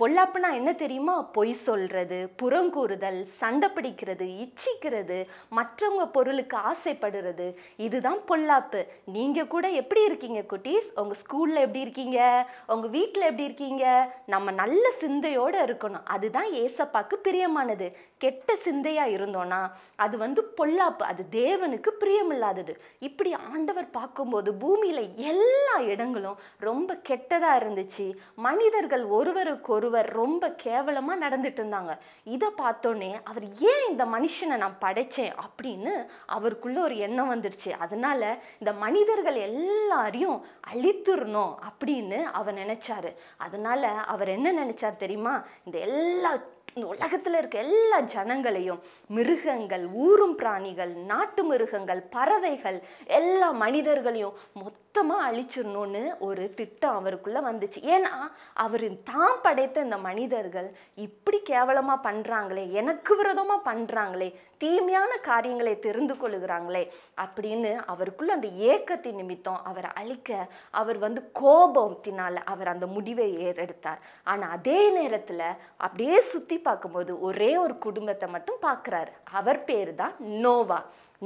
பொல்லாப்புனா என்ன தெரியுமா? பொய் சொல்கிறது, புறங்கூறுதல், சண்டை பிடிக்கிறது, இச்சிக்கிறது, மற்றவங்க பொருளுக்கு ஆசைப்படுறது, இதுதான் பொல்லாப்பு. நீங்கள் கூட எப்படி இருக்கீங்க குட்டீஸ்? உங்கள் ஸ்கூலில் எப்படி இருக்கீங்க? உங்கள் வீட்டில் எப்படி இருக்கீங்க? நம்ம நல்ல சிந்தையோடு இருக்கணும், அதுதான் ஏசப்பாக்கு பிரியமானது. கெட்ட சிந்தையாக இருந்தோன்னா அது வந்து பொல்லாப்பு, அது தேவனுக்கு பிரியமில்லாதது. இப்படி ஆண்டவர் பார்க்கும்போது பூமியில் எல்லா இடங்களும் ரொம்ப கெட்டதாக இருந்துச்சு. மனிதர்கள் ஒருவருக்கு ரொம்ப கேவலமா நடந்துட்டு இருந்தாங்க. இதை பார்த்தோன்னே அவர் ஏன் இந்த மனுஷனை நான் படைச்சேன் அப்படின்னு அவருக்குள்ள ஒரு எண்ணம் வந்துருச்சு. அதனால இந்த மனிதர்கள் எல்லாரையும் அழித்துறணும் அப்படின்னு அவர் நினைச்சாரு. அதனால அவர் என்ன நினைச்சார் தெரியுமா? இந்த எல்லா உலகத்தில் இருக்க எல்லா ஜனங்களையும், மிருகங்கள், ஊரும் பிராணிகள், நாட்டு மிருகங்கள், பறவைகள், எல்லா மனிதர்களையும் மொத்தமாக அழிச்சிடணும்னு ஒரு திட்டம் அவருக்குள்ளே வந்துச்சு. ஏன்னா அவர் தான் படைத்த இந்த மனிதர்கள் இப்படி கேவலமாக பண்ணுறாங்களே, எனக்கு விரோதமாக பண்ணுறாங்களே, தீமையான காரியங்களை தெரிந்து கொள்கிறாங்களே அப்படின்னு அவருக்குள்ள அந்த ஏக்கத்தின் நிமித்தம் அவரை அழிக்க அவர் வந்து கோபத்தினால் அவர் அந்த முடிவை ஏறெடுத்தார். ஆனால் அதே நேரத்தில் அப்படியே சுற்றி பார்க்கும்போது ஒரே ஒரு குடும்பத்தை மட்டும் பார்க்கறார். அவர் பேர் தான் நோவா.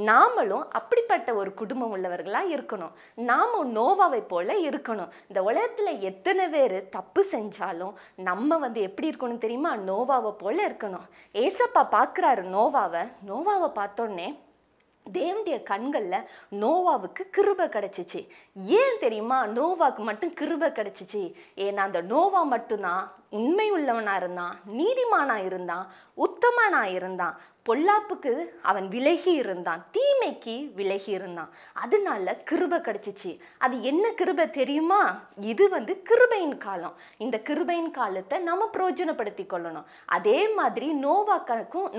நாமளும் அப்படிப்பட்ட ஒரு குடும்பம் உள்ளவர்களா இருக்கணும். நாமும் நோவாவை போல இருக்கணும். இந்த உலகத்துல எத்தனை பேர் தப்பு செஞ்சாலும் நம்ம எப்படி இருக்கணும் தெரியுமா? நோவாவை போல இருக்கணும். ஏசப்பா பார்க்கறாரு நோவாவை. நோவாவை பார்த்தோன்னே தேவனுடைய கண்கள்ல நோவாவுக்கு கிருபை கிடைச்சிச்சு. ஏன் தெரியுமா நோவாவுக்கு மட்டும் கிருபை கிடைச்சிச்சு? ஏன்னா அந்த நோவா மட்டும்தான் உண்மை உள்ளவனா இருந்தான், நீதிமானா இருந்தான், உத்தமனா இருந்தான், பொல்லாப்புக்கு அவன் விலகி இருந்தான், தீமைக்கு விலகி இருந்தான். அதனால கிருபை கிடைச்சிச்சு. அது என்ன கிருபை தெரியுமா? இது கிருபையின் காலம். இந்த கிருபையின் காலத்தை நம்ம பிரயோஜனப்படுத்தி கொள்ளணும். அதே மாதிரி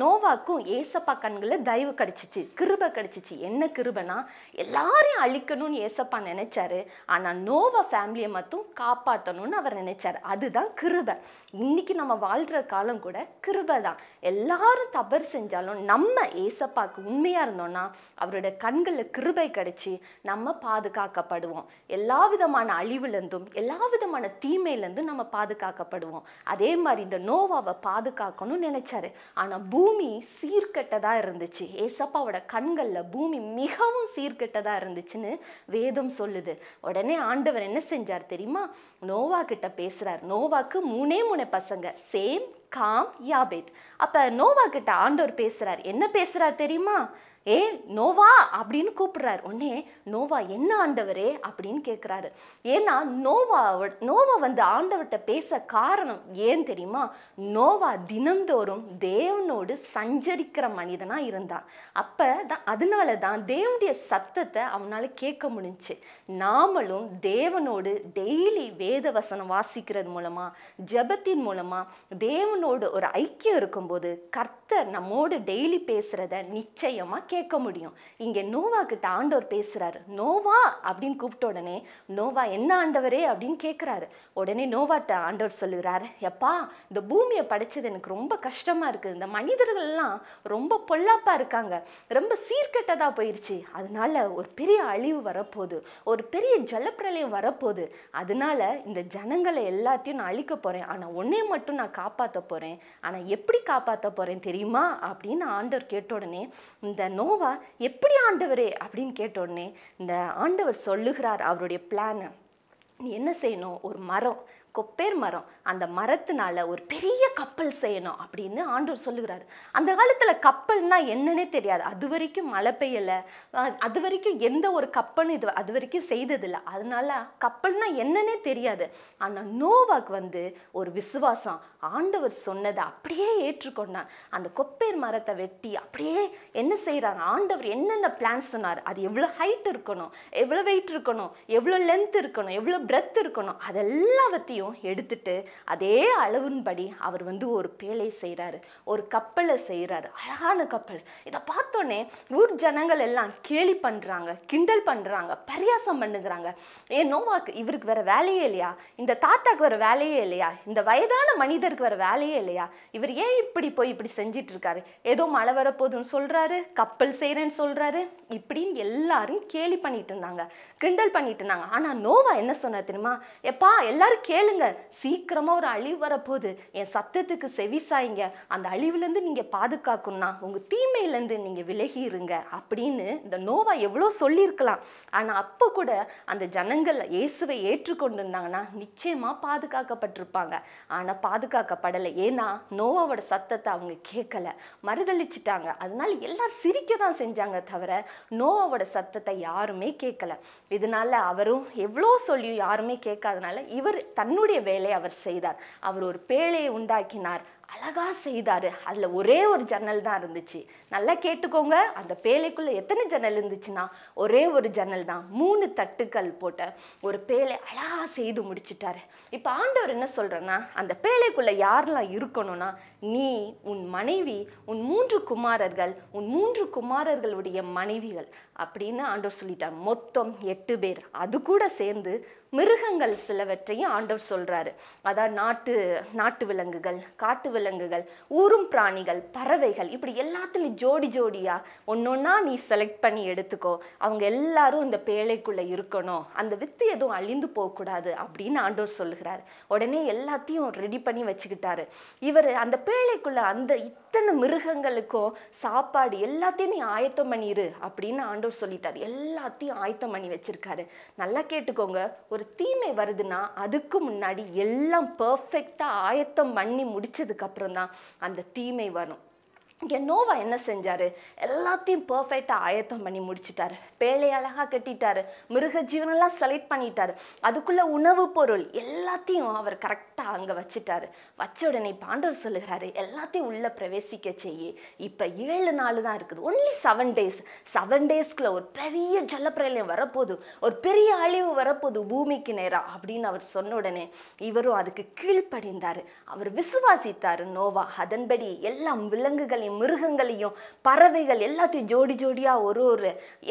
நோவாக்கும் ஏசப்பா கண்களை தயவு கிடைச்சிச்சு, கிருபை கிடைச்சிச்சு. என்ன கிருபைனா எல்லாரையும் அழிக்கணும்னு ஏசப்பா நினைச்சாரு, ஆனா நோவா ஃபேமிலியை மட்டும் காப்பாற்றணும்னு அவர் நினைச்சாரு. அதுதான் கிருபை. இன்னைக்கு நம்ம வாழ்ற காலம் கூட கிருபை தான். எல்லாரும் தவறு செஞ்சு நம்ம ஏசப்பாக்கு உண்மையா இருந்தோம்னா அவரோட கண்களில் கிருபை கிடைச்சி நம்ம பாதுகாக்கப்படுவோம். எல்லா விதமான அழிவுலேருந்தும் எல்லா விதமான தீமையிலேருந்தும் நம்ம பாதுகாக்கப்படுவோம். அதே மாதிரி இந்த நோவாவை பாதுகாக்கணும்னு நினைச்சாரு, ஆனா பூமி சீர்கெட்டதா இருந்துச்சு. ஏசப்பாவோட கண்களில் பூமி மிகவும் சீர்கெட்டதா இருந்துச்சுன்னு வேதம் சொல்லுது. உடனே ஆண்டவர் என்ன செஞ்சார் தெரியுமா? நோவா கிட்ட பேசுறார். நோவாக்கு 3 பசங்க, சேம், காம், யாபேத். அப்ப நோவா கிட்ட ஆண்டவர் பேசுறார். என்ன பேசுறார் தெரியுமா? ஏ நோவா அப்படின்னு கூப்பிடுறாரு. உடனே நோவா என்ன ஆண்டவரே அப்படின்னு கேட்குறாரு. ஏன்னா நோவா ஆண்டவர்கிட்ட பேச காரணம் ஏன் தெரியுமா? நோவா தினந்தோறும் தேவனோடு சஞ்சரிக்கிற மனிதனா இருந்தான். அப்போ தான் அதனால தான் தேவனுடைய சத்தத்தை அவனால் கேட்க முடிஞ்சு. நாமளும் தேவனோடு டெய்லி வேத வசனம் வாசிக்கிறது மூலமா, ஜபத்தின் மூலமா தேவனோடு ஒரு ஐக்கியம் இருக்கும்போது கர்த்தர் நம்மோடு டெய்லி பேசுறத நிச்சயமா கேட்க முடியும். இங்க நோவா கிட்ட ஆண்டவர் பேசுறாரு. நோவா அப்படின்னு கூப்பிட்ட உடனே நோவா என்ன ஆண்டவரே அப்படின்னு கேட்கிறாரு. உடனே நோவாட்ட ஆண்டவர் சொல்லுகிறாரு, எப்பா இந்த பூமியை படைச்சது எனக்கு ரொம்ப கஷ்டமா இருக்குது. இந்த மனிதர்கள்லாம் ரொம்ப பொல்லாப்பா இருக்காங்க, ரொம்ப சீர்கெட்டதா போயிருச்சு. அதனால ஒரு பெரிய அழிவு வரப்போகுது, ஒரு பெரிய ஜலப்பிரளயம் வரப்போகுது. அதனால இந்த ஜனங்களை எல்லாத்தையும் நான் அழிக்க போறேன், ஆனா உன்னை மட்டும் நான் காப்பாற்ற போறேன். ஆனா எப்படி காப்பாற்ற போறேன் தெரியுமா அப்படின்னு ஆண்டவர் கேட்ட உடனே இந்த நோவா எப்படி ஆண்டவரே அப்படின்னு கேட்ட உடனே இந்த ஆண்டவர் சொல்லுகிறார் அவருடைய பிளானை. நீ என்ன செய்யணும்? ஒரு மரம், கொப்பேர் மரம், அந்த மரத்தினால ஒரு பெரிய கப்பல் செய்யணும் அப்படின்னு ஆண்டவர் சொல்லுகிறாரு. அந்த காலத்தில் கப்பல்னா என்னன்னே தெரியாது. அது வரைக்கும் மழை பெய்யலை, அது வரைக்கும் எந்த ஒரு கப்பலும் இது அது வரைக்கும் செய்ததில்லை. அதனால கப்பல்னா என்னன்னே தெரியாது. ஆனால் நோவாக்கு ஒரு விசுவாசம், ஆண்டவர் சொன்னதை அப்படியே ஏற்றுக்கொண்டான். அந்த கொப்பேர் மரத்தை வெட்டி அப்படியே என்ன செய்கிறாங்க, ஆண்டவர் என்னென்ன பிளான் சொன்னார், அது எவ்வளோ ஹைட் இருக்கணும், எவ்வளோ வெயிட் இருக்கணும், எவ்வளோ லென்த் இருக்கணும், எவ்வளோ பிரெத் இருக்கணும், அதெல்லாவத்தையும் எடுத்துட்டு அதே அளவின்படி அவர் ஒரு பேலை செய்யறாரு, ஒரு கப்பலை செய்யறாரு, அழகான கப்பல். இதை பார்த்தோன்னே ஊர் ஜனங்கள் எல்லாம் கேலி பண்றாங்க, கிண்டல் பண்றாங்க, பரியாசம் பண்ணுகிறாங்க. ஏ நோவாக்கு இவருக்கு வேற வேலையே இல்லையா? இந்த தாத்தாக்கு வேற வேலையே இல்லையா? இந்த வயதான மனிதருக்கு வேற வேலையே இல்லையா? இவர் ஏன் இப்படி போய் இப்படி செஞ்சிட்டு இருக்காரு? ஏதோ மழை வரப்போதுன்னு சொல்றாரு, கப்பல் செய்யறேன்னு சொல்றாரு, இப்படின்னு எல்லாரும் கேலி பண்ணிட்டு இருந்தாங்க, கிண்டல் பண்ணிட்டு இருந்தாங்க. ஆனா நோவா என்ன சொன்னார் தெரியுமா? எப்பா எல்லாரும் கேளு, சீக்கிரமா ஒரு அழிவு வரப்போகுது, என் சத்தத்துக்கு செவிசாயிங்க, அந்த அழிவுல இருந்து நீங்க பாதுகாக்கணும்னா உங்க தீமையில இருந்து நீங்க விலகி இருங்க அப்படின்னு இந்த நோவா எவ்வளோ சொல்லியிருக்கலாம். ஆனா அப்ப கூட அந்த ஜனங்கள் இயேசுவை ஏற்றுக்கொண்டு இருந்தாங்கன்னா நிச்சயமா பாதுகாக்கப்பட்டிருப்பாங்க. ஆனா பாதுகாக்கப்படலை. ஏன்னா நோவாவோட சத்தத்தை அவங்க கேட்கல, மறுதளிச்சுட்டாங்க. அதனால எல்லாரும் சிரிக்க தான் செஞ்சாங்க தவிர நோவாவோட சத்தத்தை யாருமே கேட்கல. இதனால அவரும் எவ்வளோ சொல்லியும் யாருமே கேட்காதனால இவர் தன்னுடைய வேலையை அவர் செய்தார். அவர் ஒரு பேழையை உண்டாக்கினார், அழகா செய்தாரு. அதுல ஒரே ஒரு ஜன்னல் தான் இருந்துச்சு. நல்லா கேட்டுக்கோங்க, அந்த பேழைக்குள்ள எத்தனை ஜன்னல் இருந்துச்சுன்னா ஒரே ஒரு ஜன்னல் தான். 3 தட்டுக்கள் போட்ட ஒரு பேழை அழகா செய்து முடிச்சுட்டாரு. இப்ப ஆண்டவர் என்ன சொல்றேன்னா, அந்த பேழைக்குள்ள யாரெல்லாம் இருக்கணும்னா நீ, உன் மனைவி, உன் 3 குமாரர்கள், உன் 3 குமாரர்களுடைய மனைவிகள் அப்படின்னு ஆண்டவர் சொல்லிட்டார். மொத்தம் 8 பேர். அது கூட சேர்ந்து மிருகங்கள் சிலவற்றையும் ஆண்டவர் சொல்றாரு. அதான் நாட்டு விலங்குகள், காட்டு விலங்குகள், விலங்குகள், ஊரும் பிராணிகள், பறவைகள் இப்படி எல்லாத்துலையும் ஜோடி ஜோடியா ஒன்னொன்னா நீ செலக்ட் பண்ணி எடுத்துக்கோ. அவங்க எல்லாரும் இந்த பேழைக்குள்ள இருக்கணும், அந்த வித்து எதுவும் அழிந்து போகக்கூடாது அப்படின்னு ஆண்டவர் சொல்லுகிறார். உடனே எல்லாத்தையும் ரெடி பண்ணி வச்சுக்கிட்டாரு. இவர் அந்த பேழைக்குள்ள அந்த இத்தனை மிருகங்களுக்கும் சாப்பாடு எல்லாத்தையும் நீ ஆயத்தம் பண்ணிரு அப்படின்னு ஆண்டவர் சொல்லிட்டார். எல்லாத்தையும் ஆயத்தம் பண்ணி வச்சிருக்காரு. நல்லா கேட்டுக்கோங்க, ஒரு தீமை வருதுன்னா அதுக்கு முன்னாடி எல்லாம் பர்ஃபெக்டா ஆயத்தம் பண்ணி முடிச்சதுக்கு அப்புறம் தான் அந்த தீமை வரும். இங்கே நோவா என்ன செஞ்சார்? எல்லாத்தையும் பர்ஃபெக்டாக ஆயத்தம் பண்ணி முடிச்சிட்டாரு. பேழை அழகாக கட்டிட்டாரு, மிருக ஜீவனெல்லாம் செலக்ட் பண்ணிட்டாரு, அதுக்குள்ளே உணவு பொருள் எல்லாத்தையும் அவர் கரெக்டாக அங்கே வச்சுட்டாரு. வச்ச உடனே பாண்டவர் சொல்லுகிறாரு, எல்லாத்தையும் உள்ளே பிரவேசிக்க செய்ய இப்போ 7 நாள் தான் இருக்குது, ஒன்லி 7 days. 7 daysக்குள்ள ஒரு பெரிய ஜலப்பிரளயம் வரப்போகுது, ஒரு பெரிய அழிவு வரப்போகுது பூமிக்கு நேராக அப்படின்னு அவர் சொன்ன உடனே இவரும் அதுக்கு கீழ்ப்படிந்தார். அவர் விசுவாசித்தார் நோவா. அதன்படி எல்லாம் விலங்குகளையும் மிருகங்களையும் பறவைகள் எல்லாத்தையும் ஜோடி ஜோடியா ஒரு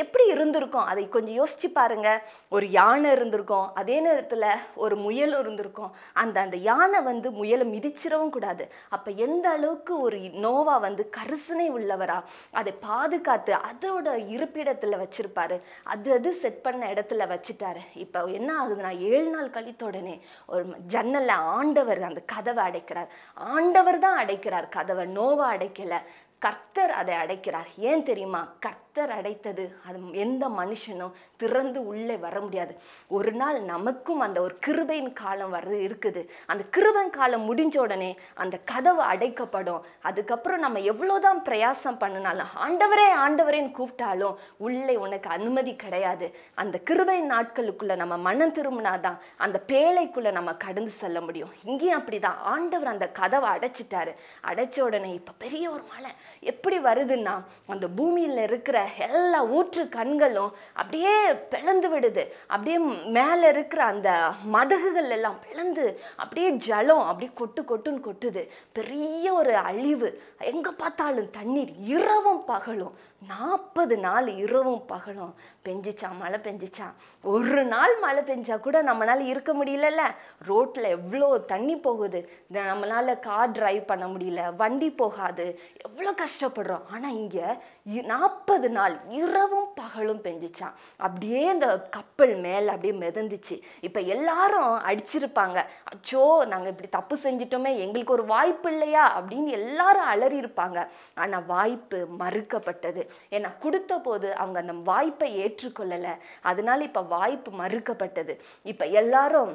எப்படி இருந்திருக்கும் அதை கொஞ்சம் யோசிச்சு பாருங்க. ஒரு யானை இருந்திருக்கும், அதே நேரத்துல ஒரு முயல் இருந்திருக்கும். அந்த யானை முயலை மிதிச்சிடவும் கூடாது. அப்ப எந்த அளவுக்கு ஒரு நோவா கரிசனை உள்ளவரா அதை பாதுகாத்து அதோட இருப்பிடத்துல வச்சிருப்பாரு. அது செட் பண்ண இடத்துல வச்சுட்டாரு. இப்ப என்ன ஆகுதுன்னா 7 நாள் கழித்த உடனே ஒரு ஜன்னல்ல ஆண்டவர் அந்த கதவை அடைக்கிறார். ஆண்டவர் தான் அடைக்கிறார் கதவை, நோவா அடைக்கல, கர்த்தர் அதை அடைக்கிறார். ஏன் தெரியுமா? கர்த்தர் அடைத்தது அது எந்த மனுஷனும் திறந்து உள்ளே வர முடியாது. ஒரு நாள் நமக்கும் அந்த ஒரு கிருபையின் காலம் இருக்குது. அந்த கிருபையின் காலம் முடிஞ்ச உடனே அந்த கதவு அடைக்கப்படும். அதுக்கப்புறம் நம்ம எவ்வளோதான் பிரயாசம் பண்ணினாலும் ஆண்டவரே ஆண்டவரேன்னு கூப்பிட்டாலும் உள்ளே உனக்கு அனுமதி கிடையாது. அந்த கிருபையின் நாட்களுக்குள்ள நம்ம மனம் திரும்பினாதான் அந்த பேழைக்குள்ள நம்ம கடந்து செல்ல முடியும். இங்கேயும் அப்படிதான் ஆண்டவர் அந்த கதவை அடைச்சிட்டாரு. அடைச்ச உடனே இப்போ பெரிய ஒரு மழை எப்படி வருதுன்னா அந்த பூமியில இருக்கிற எல்லா ஊற்று கண்களும் அப்படியே பிளந்து விடுது. அப்படியே மேல இருக்கிற அந்த மதகுகள் எல்லாம் பிளந்து அப்படியே ஜலம் அப்படியே கொட்டு கொட்டுன்னு கொட்டுது. பெரிய ஒரு அழிவு, எங்க பார்த்தாலும் தண்ணீர், இரவும் பகலும் 40 நாள் இரவும் பகலும் பெஞ்சிச்சா மழை பெஞ்சிச்சா. ஒரு நாள் மழை பெஞ்சா கூட நம்மளால இருக்க முடியல. ரோட்ல எவ்வளோ தண்ணி போகுது, நம்மளால கார் டிரைவ் பண்ண முடியல, வண்டி போகாது, எவ்வளோ கஷ்டப்படுறோம். ஆனா இங்க 40 நாள் இரவும் பகலும் பெஞ்சிச்சான். அப்படியே இந்த கப்பல் மேல அப்படியே மிதந்துச்சு. இப்ப எல்லாரும் அடிச்சிருப்பாங்க, அச்சோ நாங்க இப்படி தப்பு செஞ்சிட்டோமே, எங்களுக்கு ஒரு வாய்ப்பு இல்லையா அப்படின்னு எல்லாரும் அலறி இருப்பாங்க. ஆனா வாய்ப்பு மறுக்கப்பட்டது. ஏன்னா கொடுத்த போது அவங்க அந்த வாய்ப்பை ஏற்றுக்கொள்ளல. அதனால இப்ப வாய்ப்பு மறுக்கப்பட்டது. இப்ப எல்லாரும்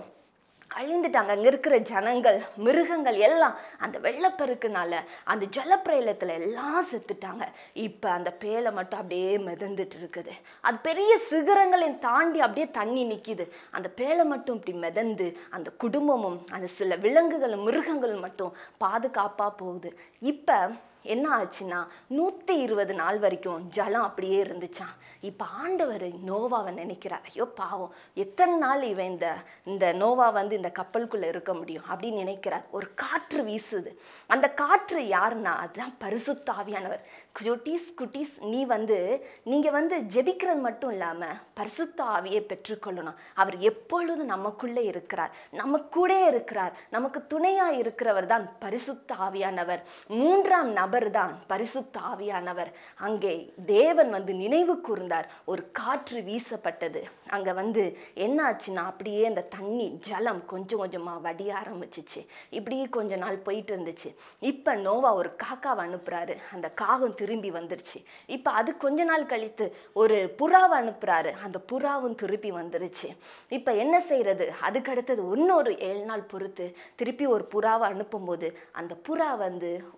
அழிந்துட்டாங்க. அங்கே இருக்கிற ஜனங்கள், மிருகங்கள் எல்லாம் அந்த வெள்ளப்பெருக்குனால அந்த ஜலப்பிரளயத்தில் எல்லாம் செத்துட்டாங்க. இப்போ அந்த பேழை மட்டும் அப்படியே மிதந்துட்டு இருக்குது. அது பெரிய சிகரங்களையும் தாண்டி அப்படியே தண்ணி நிற்கிது. அந்த பேழை மட்டும் இப்படி மிதந்து அந்த குடும்பமும் அந்த சில விலங்குகளும் மிருகங்களும் மட்டும் பாதுகாப்பாக போகுது. இப்போ என்ன ஆச்சுன்னா 120 நாள் வரைக்கும் ஜலம் அப்படியே இருந்துச்சான். இப்போ ஆண்டவர் நோவாவை நினைக்கிறார். ஐயோ பாவம், எத்தனை நாள் இவன் இந்த நோவா இந்த கப்பலுக்குள்ளே இருக்க முடியும் அப்படின்னு நினைக்கிறார். ஒரு காற்று வீசுது. அந்த காற்று யாருன்னா அதுதான் பரிசுத்த ஆவியானவர். குட்டீஸ் நீ நீங்கள் ஜெபிக்கிறது மட்டும் இல்லாமல் பரிசுத்த ஆவியை பெற்றுக்கொள்ளணும். அவர் எப்பொழுதும் நமக்குள்ளே இருக்கிறார், நமக்கூட இருக்கிறார், நமக்கு துணையாக இருக்கிறவர் தான் பரிசுத்த ஆவியானவர். 3ஆம் நபர் தான் பரிசுத்த ஆவியானவர். அங்கே தேவன் நினைவு கூர்ந்தார். ஒரு காற்று வீசப்பட்டது. அங்க என்ன ஆச்சுன்னா அப்படியே அந்த தண்ணி ஜலம் கொஞ்சம் கொஞ்சமா வடிய ஆரம்பிச்சிச்சு. இப்படி கொஞ்ச நாள் போயிட்டு இருந்துச்சு. இப்ப நோவா ஒரு காக்காவை அனுப்புறாரு. அந்த காகம் திரும்பி வந்துருச்சு. இப்ப அது கொஞ்ச நாள் கழித்து ஒரு புறாவை அனுப்புறாரு. அந்த புறாவும் திருப்பி வந்துருச்சு. இப்ப என்ன செய்யறது? அதுக்கடுத்தது இன்னொரு 7 நாள் பொறுத்து திருப்பி ஒரு புறாவை அனுப்பும் போது அந்த புறா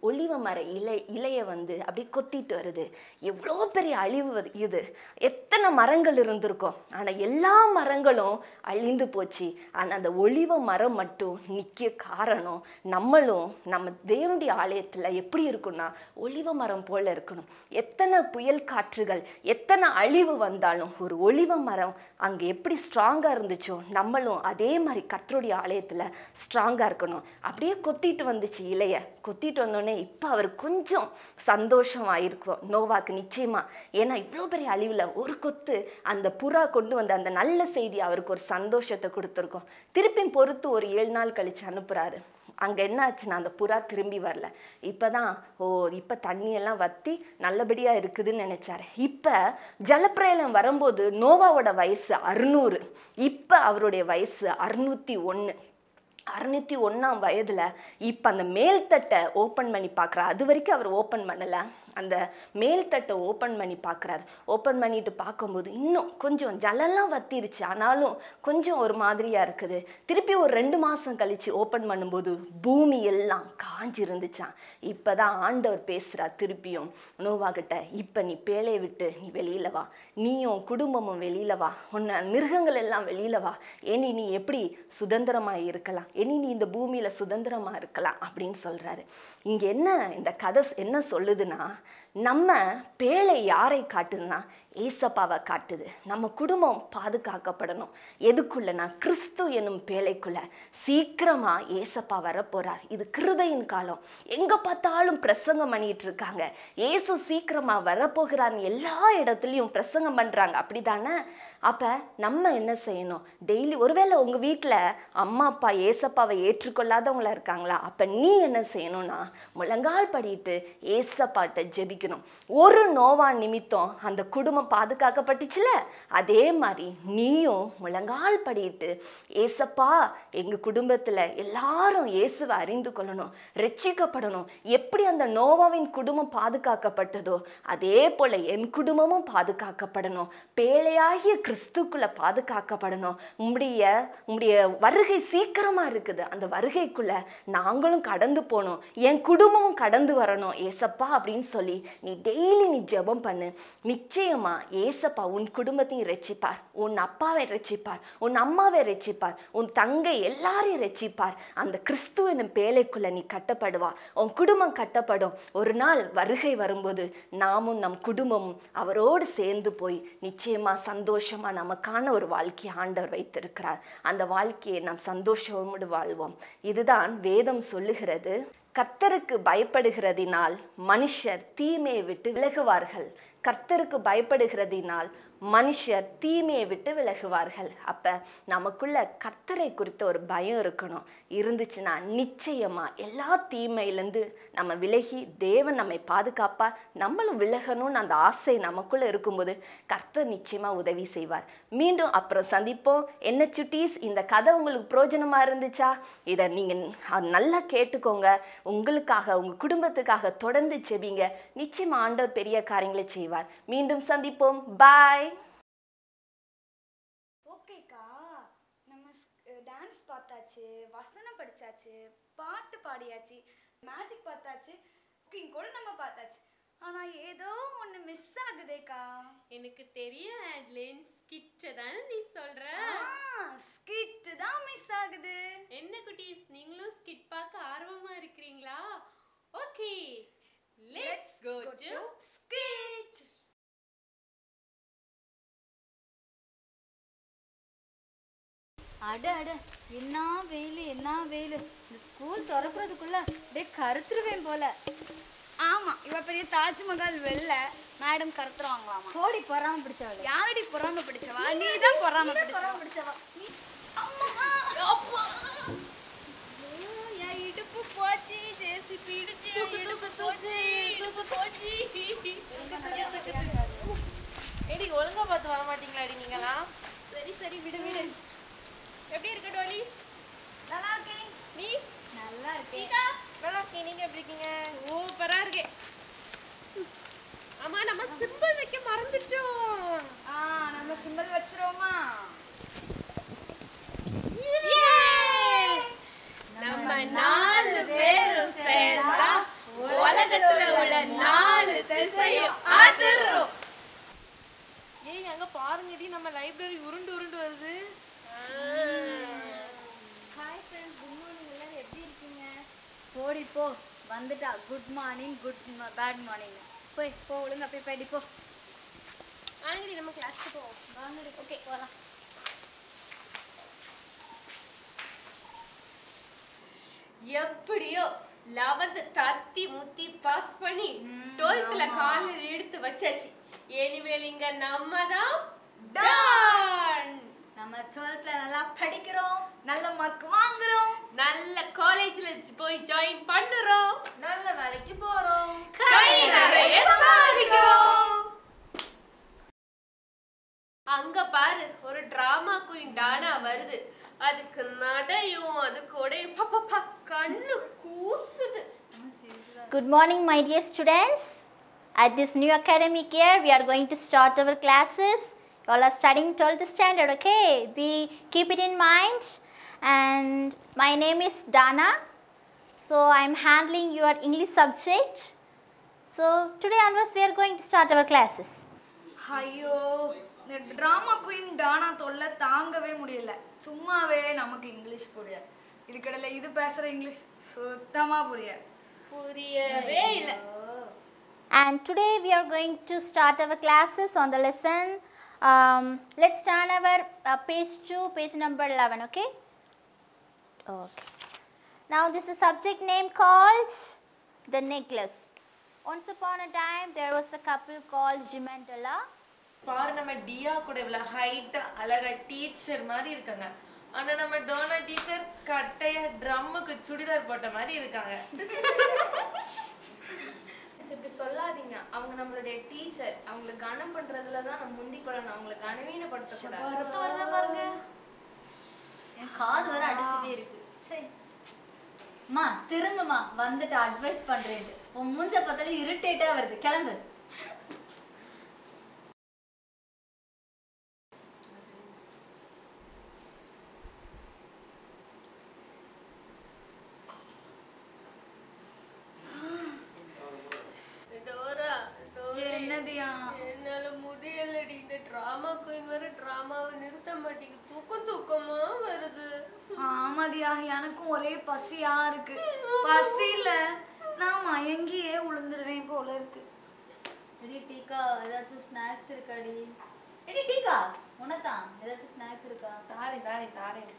ஒலிவ மர இலையை அப்படியே கொத்திட்டு வருது. எவ்வளோ பெரிய அழிவு இது! எத்தனை மரங்கள் இருந்திருக்கும், ஆனால் எல்லா மரங்களும் அழிந்து போச்சு. ஆனால் அந்த ஒலிவ மரம் மட்டும் நிற்க காரணம் நம்மளும் நம்ம தேவனுடைய ஆலயத்தில் எப்படி இருக்குன்னா ஒலிவ மரம் போல இருக்கணும். எத்தனை புயல் காற்றுகள், எத்தனை அழிவு வந்தாலும் ஒரு ஒலிவ மரம் அங்கே எப்படி ஸ்ட்ராங்காக இருந்துச்சோ நம்மளும் அதே மாதிரி கர்த்தருடைய ஆலயத்தில் ஸ்ட்ராங்காக இருக்கணும். அப்படியே கொத்திட்டு வந்துச்சு இலையை. கொத்திட்டு வந்தோடனே இப்போ அவர் கொஞ்சம் சந்தோஷமாயிருக்கும் நோவாக்கு, நிச்சயமா. ஏன்னா இவ்வளோ பெரிய அழிவில் ஒரு கொத்து அந்த புறா கொண்டு வந்த அந்த நல்ல செய்தி அவருக்கு ஒரு சந்தோஷத்தை கொடுத்துருக்கோம். திருப்பி பொறுத்து ஒரு 7 நாள் கழிச்சு அனுப்புறாரு. அங்க என்ன ஆச்சுன்னா அந்த புறா திரும்பி வரல. இப்பதான் ஓ இப்ப தண்ணி எல்லாம் வத்தி நல்லபடியா இருக்குதுன்னு நினைச்சாரு. இப்ப ஜலப்பிரளயம் வரும்போது நோவாவோட வயசு 600, இப்ப அவருடைய வயசு 601. 601ஆம் வயதுல இப்ப அந்த மேல் தட்டை ஓபன் பண்ணி பாக்குறாரு. அது வரைக்கும் அவர் ஓபன் பண்ணல, அந்த மேல்தட்டை ஓப்பன் பண்ணி பார்க்குறாரு. ஓப்பன் பண்ணிட்டு பார்க்கும்போது இன்னும் கொஞ்சம் ஜலம்லாம் வத்திருச்சு, ஆனாலும் கொஞ்சம் ஒரு மாதிரியாக இருக்குது. திருப்பி ஒரு 2 மாதம் கழித்து ஓப்பன் பண்ணும்போது பூமி எல்லாம் காஞ்சிருந்துச்சான். இப்போ தான் ஆண்டவர் பேசுகிறா திருப்பியும் நோவாகிட்ட, இப்போ நீ பேழையை விட்டு நீ வெளியில் வா, நீயும் குடும்பமும் வெளியில் வா, உன்னை மிருகங்கள் எல்லாம் வெளியில் வா, ஏனி நீ எப்படி சுதந்திரமாக இருக்கலாம், ஏனி நீ இந்த பூமியில் சுதந்திரமாக இருக்கலாம் அப்படின்னு சொல்கிறாரு. இங்கே என்ன இந்த கதை என்ன சொல்லுதுன்னா, நம்ம பேழை யாரை காட்டுதுன்னா ஏசப்பாவை காட்டுது. நம்ம குடும்பம் பாதுகாக்கப்படணும். எதுக்குள்ளனா கிறிஸ்து எனும் பேழைக்குள்ள. சீக்கிரமா ஏசப்பா வரப்போறார். இது கிருபையின் காலம். எங்க பார்த்தாலும் பிரசங்கம் பண்ணிட்டு இருக்காங்க. ஏசு சீக்கிரமா வரப்போகிறான்னு எல்லா இடத்துலையும் பிரசங்கம் பண்றாங்க, அப்படிதானே? அப்ப நம்ம என்ன செய்யணும்? டெய்லி ஒருவேளை உங்க வீட்டுல அம்மா அப்பா ஏசப்பாவை ஏற்றுக்கொள்ளாதவங்களா இருக்காங்களா, அப்ப நீ என்ன செய்யணும்னா முழங்கால் படிட்டு ஏசப்பாட்ட ஜெபிக்கணும். ஒரு நோவா நிமித்தம் அந்த குடும்பம் பாதுகாக்கப்பட்டுச்சுல, அதே மாதிரி நீயும் முழங்கால் படிட்டு ஏசப்பா எங்க குடும்பத்துல எல்லாரும் இயேசுவை அறிந்து கொள்ளணும், ரட்சிக்கப்படணும். எப்படி அந்த நோவாவின் குடும்பம் பாதுகாக்கப்பட்டதோ அதே போல என் குடும்பமும் பாதுகாக்கப்படணும். பேழையாகிய கிறிஸ்துக்குள்ள பாதுகாக்கப்படணும். உம்முடைய வருகை சீக்கிரமா இருக்குது, அந்த வருகைக்குள்ள நாங்களும் கடந்து போனோம், என் குடும்பமும் கடந்து வரணும் ஏசப்பா அப்படின்னு சொல்லி நீ டெய்லி நீ ஜெபம் பண்ணு. நிச்சயமா ஏசப்பா உன் குடும்பத்தையும் ரட்சிப்பார், உன் அப்பாவை ரட்சிப்பார், உன் அம்மாவை ரட்சிப்பார், உன் தங்கை எல்லாரையும் ரட்சிப்பார். அந்த கிறிஸ்து என்னும் பேழைக்குள்ள நீ கட்டப்படுவா, உன் குடும்பம் கட்டப்படும். ஒரு நாள் வருகை வரும்போது நாமும் நம் குடும்பமும் அவரோடு சேர்ந்து போய் நிச்சயமா சந்தோஷமா நமக்கான ஒரு வாழ்க்கையை ஆண்டவர் வைத்திருக்கிறார். அந்த வாழ்க்கையை நாம் சந்தோஷமோடு வாழ்வோம். இதுதான் வேதம் சொல்லுகிறது. கர்த்தருக்கு பயப்படுகிறதினால் மனுஷர் தீமையை விட்டு விலகுவார்கள். கர்த்தருக்கு பயப்படுகிறதினால் மனுஷர் தீமையை விட்டு விலகுவார்கள். அப்போ நமக்குள்ள கர்த்தரை குறித்த ஒரு பயம் இருக்கணும். இருந்துச்சுன்னா நிச்சயமாக எல்லா தீமையிலேருந்து நம்ம விலகி தேவன் நம்மை பாதுகாப்பார். நம்மளும் விலகணும்னு அந்த ஆசை நமக்குள்ளே இருக்கும்போது கர்த்தர் நிச்சயமாக உதவி செய்வார். மீண்டும் அப்புறம் சந்திப்போம். என்ன சுட்டீஸ், இந்த கதை உங்களுக்கு பிரயோஜனமாக இருந்துச்சா? இதை நீங்கள் நல்லா கேட்டுக்கோங்க. உங்களுக்காக உங்கள் குடும்பத்துக்காக தொடர்ந்து ஜெபிங்க. நிச்சயமாக ஆண்டவர் பெரிய காரியங்களை செய்வார். மீண்டும் சந்திப்போம். பாய். ஓகேக்கா, நம்ம டான்ஸ் பார்த்தாச்சு, வசனம் படிச்சாச்சு, பாட்டு பாடியாச்சு, மேஜிக் பார்த்தாச்சு, குக்கிங் கூட நம்ம பார்த்தாச்சு. ஆனா ஏதோ ஒண்ணு மிஸ் ஆகுதேக்கா. எனக்கு தெரியும் ஆட்லின், ஸ்கிட் தான நீ சொல்ற. ஸ்கிட் தான் மிஸ் ஆகுது. என்ன குட்டீஸ், நீங்களும் ஸ்கிட் பார்க்க ஆர்வமா இருக்கீங்களா? Okay, let's go to skit. அட அட, என்ன வேலு என்ன வேலு, இந்த ஸ்கூல் திறக்கிறதுக்குள்ள அப்படியே கருத்துருவேன் போல. ஆமா, இவ பெரிய தாஜ்மஹால் வெளில மேடம் கருத்துருவாங்களாமா. கோடி பொறாம பிடிச்சவள். யாரடி பொறாம பிடிச்சவா? நீ தான் பொறாம பிடிச்சவா. என் இடுப்பு போச்சு, ஜேசி பிடிச்சு இடுப்பு போச்சு, இடுப்பு போச்சு. எடி ஒழுங்கா பார்த்து வரமாட்டீங்களா? அடி நீங்களா? சரி சரி, விடு விடு. எப்படி இருக்கு டோலி? நல்லா இருக்கேன். நீ நல்லா இருக்கீங்க? நல்லா இருக்கேன். நீங்க எப்படி இருக்கீங்க? சூப்பரா இருக்கே. அம்மா, நம்ம சிம்பிள் வைக்க மறந்துட்டோம். நம்ம சிம்பிள் வச்சிரோமா? நம்ம 4 பேரும் சேர்ந்தா உலகத்துல உள்ள 4 திசையும் அதிரும். ஏய் அங்க பாருங்கடி, நம்ம லைப்ரரி உருண்டு உருண்டு வருது. Hi friends, good morning. எல்லாரும் எப்படி இருக்கீங்க? போடி போ, வந்துட்டா good morning good bad morning. போய் போ, ஒழுங்கா போய் படி போ. ஆங்கடி நம்ம கிளாஸ்க்கு போவோம். வாங்கடி. ஓகே போலாம். எப்படியோ 11th தத்தி முத்தி பாஸ் பண்ணி 12thல கால் எடுத்து வச்சாச்சு. இனிமேல் இங்க நம்ம தான் டான். நம்ம 12th நல்லா படிக்கிறோம், நல்ல மார்க் வாங்குறோம், நல்ல காலேஜ்ல போய் ஜாயின் பண்ணுறோம், நல்ல வேலைக்கு போறோம், கை நிறைய சம்பாதிக்கிறோம். அங்க பாரு ஒரு டிராமா குயின் டானா வருது. அதுக்கு நடையும் அது கூடையும் பப்பப்பா கண்ணு கூசுது. Good morning my dear students. At this new academic year we are going to start our classes. You all are studying 12th standard, okay? Be keep it in mind. And my name is Dana. So I am handling your English subject. So today onwards we are going to start our classes. Hayo, the drama queen Dana tolla thaangave mudiyala. Summave namakku English puriya. Idukadala idu pesra English suthama puriya. Puriyave illa. And today we are going to start our classes on the lesson. Let's turn our page 2, page number 11, okay? Okay. Now this is a subject name called The Necklace. Once upon a time, there was a couple called Jim and Della. Par nama Dia kuda evla height alaga teacher mari irukanga. Ana nama Donna teacher kattaya drum ku chudidar potta mari irukanga. இப்படி சொல்லாதீங்க, அவங்க நம்மளுடைய டீச்சர். அவங்கள கனம் பண்றதுல தான் நம்ம முந்தி கொள்ளணும். அவங்கள கனவீன படுத்த கூடாது. ரத்த வரதா பாருங்க, என் காது வர அடைச்சிட்டே இருக்கு. சரி அம்மா திரும்பமா வந்துட்டு அட்வைஸ் பண்றேன். உன் மூஞ்ச பத்தல இரிட்டேட்டா வருது, கிளம்பு. எனக்கும் ஒரே பசியா இருக்கு. பசியில நான் மயங்கியே உளுந்துறேன் போல இருக்கு. எடி டீகா, ஏதாச்சும் ஸ்நாக்ஸ் இருக்காடி? எடி டீகா, உனதா ஏதாச்சும் ஸ்நாக்ஸ் இருக்கா? தாரேன் தாரேன் தாரேன்.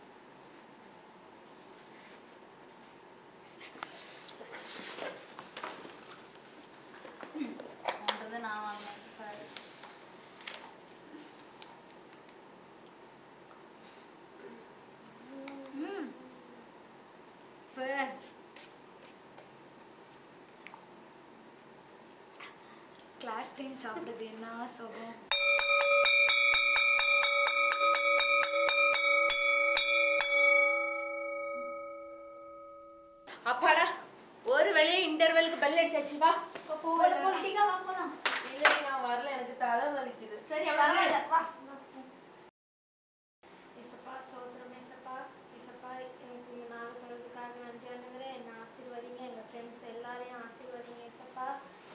உனது நான் வாங்கினேன். Class time சாப்பிடுறது என்ன சுகம். அப்பாடா ஒரு வேளைய இன்டர்வெல்க்கு பெல் அடிச்சாச்சு. வா போடிங்க, வா போலாம். இல்ல நான் வரல, எனக்கு தலை வலிக்குது. சரி வரல வா. இசப்பா சோத்ரமே சப்பா இசப்பா, எனக்கு இந்த நாள் தரதுக்காக நன்றியானவரே, என்ன ஆசீர்வதிங்க. எங்க ஃப்ரெண்ட்ஸ் எல்லாரையும் ஆசீர்வதிங்க இசப்பா.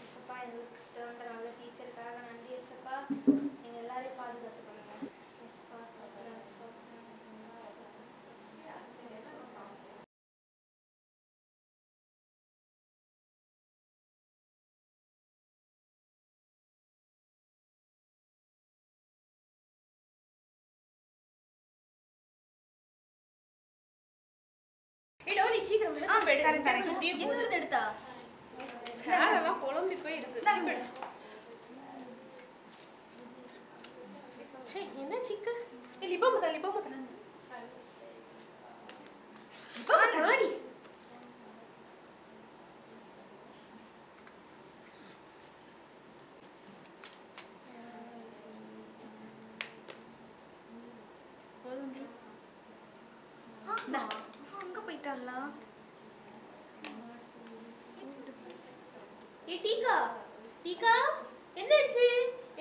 இசப்பா எங்களுக்கு அந்த நல்ல டீச்சருக்காக நன்றி இசப்பா. எங்க எல்லாரையும் பாதுகாத்து பண்ணுங்க இசப்பா. சோத்ரமே சோத்ரமே சோத்ரமே. சீக்கிரம் ஆ பேட தரேன். இது எடுத்தா ஹாரவா கொலம்பி போய் இருக்கு. சே என்ன சிக்கு லிபமத லிபமத பாடி டீகா. டீகா என்னாச்சு?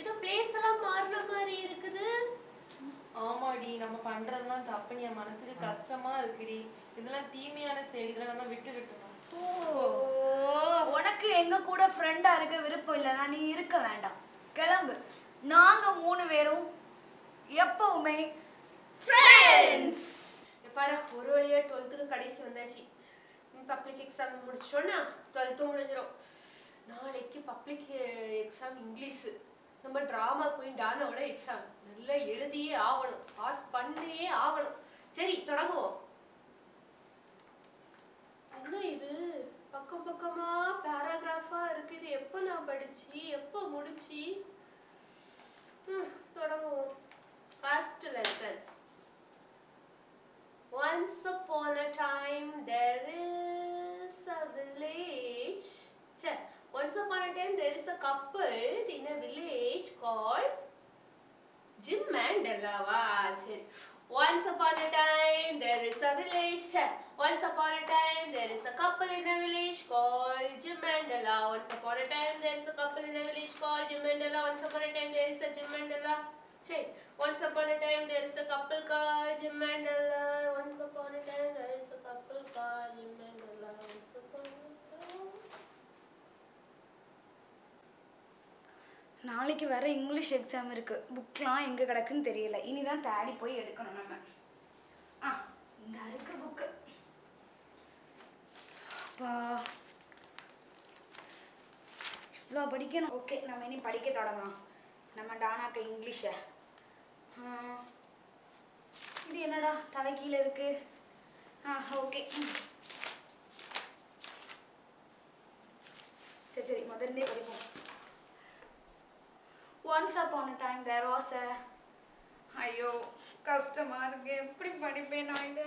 ஏதோ பிளேஸ் எல்லாம் மாறற மாதிரி இருக்குது. ஆமாடி, நம்ம பண்றதெல்லாம் தப்புனியா மனசுக்கு கஷ்டமா இருக்குடி. இதெல்லாம் தீமையான செயல்களை நம்ம விட்டுட்டோம். ஓ உனக்கு எங்க கூட ஃப்ரெண்டா இருக்க விருப்பம் இல்லனா நீ இருக்க வேண்டாம், கிளம்பு. நாங்க 3 பேரும் எப்பவுமே ஃப்ரெண்ட்ஸ். எப்படா ஒரு வழியா 12க்கு கடைசி வந்தாச்சு. பப்ளிக் எக்ஸாம் முடிச்சோம்னா 12 முடிஞ்சிரும். நாளைக்கு பப்ளிக் எக்ஸாம் இங்கிலீஷ். நம்ம டிராமா குயின் டானாவோட எக்ஸாம். நல்லா எழுதியே ஆவணும், பாஸ் பண்ணியே ஆவணும். சரி தொடங்குவோம். என்ன இது பக்கம் பக்கமா பேராகிராஃபா இருக்கு? இது எப்போ நான் படிச்சு எப்போ முடிச்சு? தொடங்குவோம். First lesson. village. Once upon a time, there is a couple in a village called Jim and Della. Once upon a time, there is a village. Once upon a time, there is a couple in a village called Jim and Della. Once upon a time, there is a couple in a village called Jim and Della. Once upon a time, there is a Jim and Della. Once upon a time, there is a couple called Jim and Della. Once upon a time, there is a couple called Jim and Della. Once upon a time. நாளைக்கு வேற இங்கிலீஷ் எக்ஸாம் இருக்கு. புக்லாம் எங்க கிடக்குன்னு தெரியல. இனிதான் தேடி போய் எடுக்கணும் நம்ம. ஆ, இந்த இருக்கு புக். இவ்வளோ படிக்கணும். ஓகே, நம்ம இனி படிக்க தொடங்கலாம். நம்ம டானாக்கு இங்கிலீஷை. இது என்னடா தலை கீழே இருக்கு? ஓகே, சரி சரி, முதல்ல படிப்போம். Once upon a time there was a. ஐயோ கஷ்டமாக இருக்கு, எப்படி படிப்பேன் நான் இதை?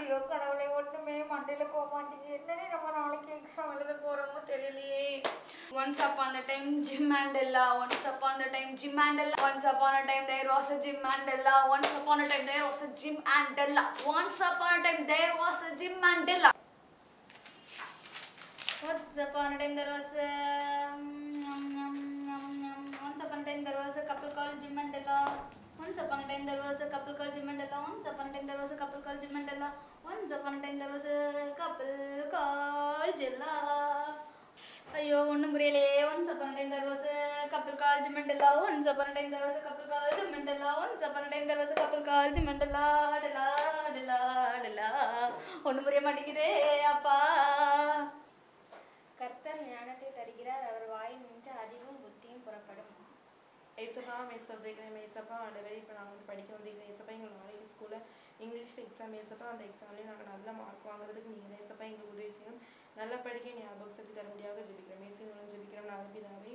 ஐயோ கடவுளை, ஒன்றுமே மண்டையில் போக மாட்டேங்குது. என்னன்னே நம்ம நாளைக்கு எக்ஸாம் எழுத போகிறோமோ தெரியலையே. Once upon a time Jim and Della. Once upon a time Jim and Della. Once upon a time there was a Jim and Della. Once upon a time there was a Jim and Della. Once upon a time there was a Jim and Della. Once upon a time there was a. Once upon a time there was a couple called Jim and Della. Once upon a time there was a couple called Jim and Della. Once upon a time there was a couple called Jim and Della. Once upon a time there was a couple called Della. Ayyo, onnu muriyale. Once upon a time there was a couple called Jim and Della. Once upon a time there was a couple called Jim and Della. Once upon a time there was a couple called Jim and Della. Della, Della, Della. Onnu muriya matikide appa. கர்த்தர் ஞானத்தை தருகிறார், அவர் வாயில் நின்று அறிவும் புத்தியும் புறப்படும். ஏசப்பா மேசப்பா ஏசப்பா ஆண்டவரே, இப்போ நான் வந்து படிக்க வந்திருக்கேன் ஏசப்பா. எங்களுக்கு நாளைக்கு ஸ்கூலில் இங்கிலீஷ் எக்ஸாம் ஏசப்பா. அந்த எக்ஸாம்லேயும் நாங்கள் நல்ல மார்க் வாங்குறதுக்கு நீங்கள் ஏசப்பா எங்களுக்கு உதவி செய்யணும். நல்லா படிக்க ஞாபகம் சக்தி தரும்படியாக ஜெபிக்கிறோம் ஏசு மூலம் ஜெபிக்கிறோம் நல்ல பிதாவே.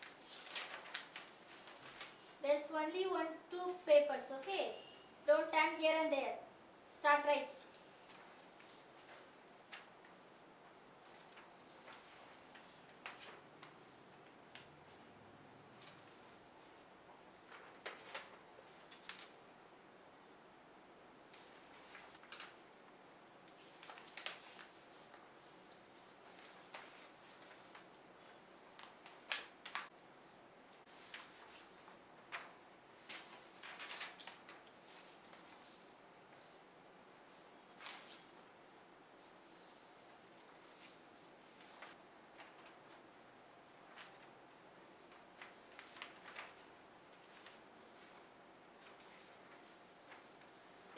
There's only two papers, okay? Don't stand here and there. Start right.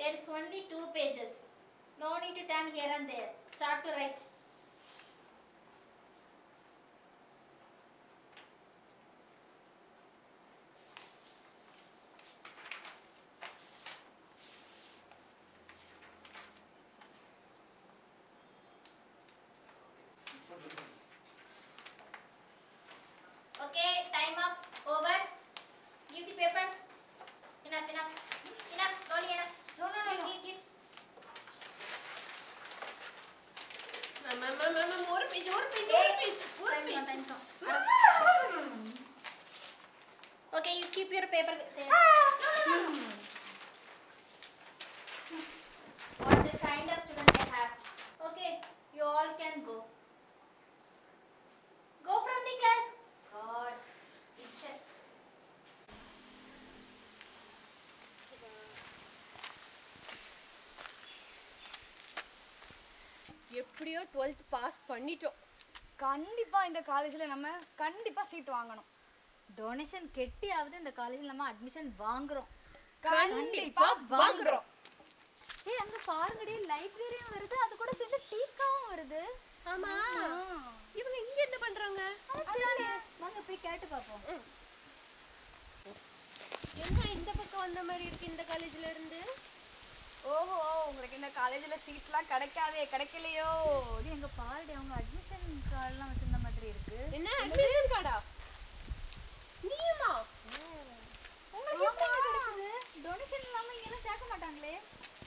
There's only two pages. No need to turn here and there. Start to write. Okay, time up. Over. Give the papers. Enough, enough. Enough. Don't need enough. No. Mama, more page. Okay, you keep your paper there. No. What the kind of student I have. Okay, you all can go. Go from the class. God. எப்படியோ 12th பாஸ் பண்ணிட்டோம். கண்டிப்பாக இந்த காலேஜில் நம்ம கண்டிப்பாக சீட் வாங்கணும். டொனேஷன் கெட்டியாவது இந்த காலேஜில் நம்ம அட்மிஷன் வாங்குறோம். கண்டிப்பாக வாங்குறோம். ஏ அங்க பாருங்க டேய் லைப்ரரியும் வருது அது கூட சேர்ந்து டீக்காவும் வருது. ஆமா இவங்க இங்க என்ன பண்றாங்க? அதானே வாங்க போய் கேட்டு பாப்போம். எங்க இந்த பக்கம் வந்த மாதிரி இருக்கு இந்த காலேஜ்ல இருந்து? ஓஹோ உங்களுக்கு இந்த காலேஜ்ல சீட்லாம் கிடைக்காதே கிடைக்கலையோ? இது எங்க பாருடே அவங்க அட்மிஷன் கார்டலாம் வச்சிருந்த மாதிரி இருக்கு. என்ன அட்மிஷன் கார்டா? நீயுமா உங்களுக்கு என்ன கிடைக்குது? டொனேஷன் இல்லாம இங்க எல்லாம் சேர்க்க மாட்டாங்களே.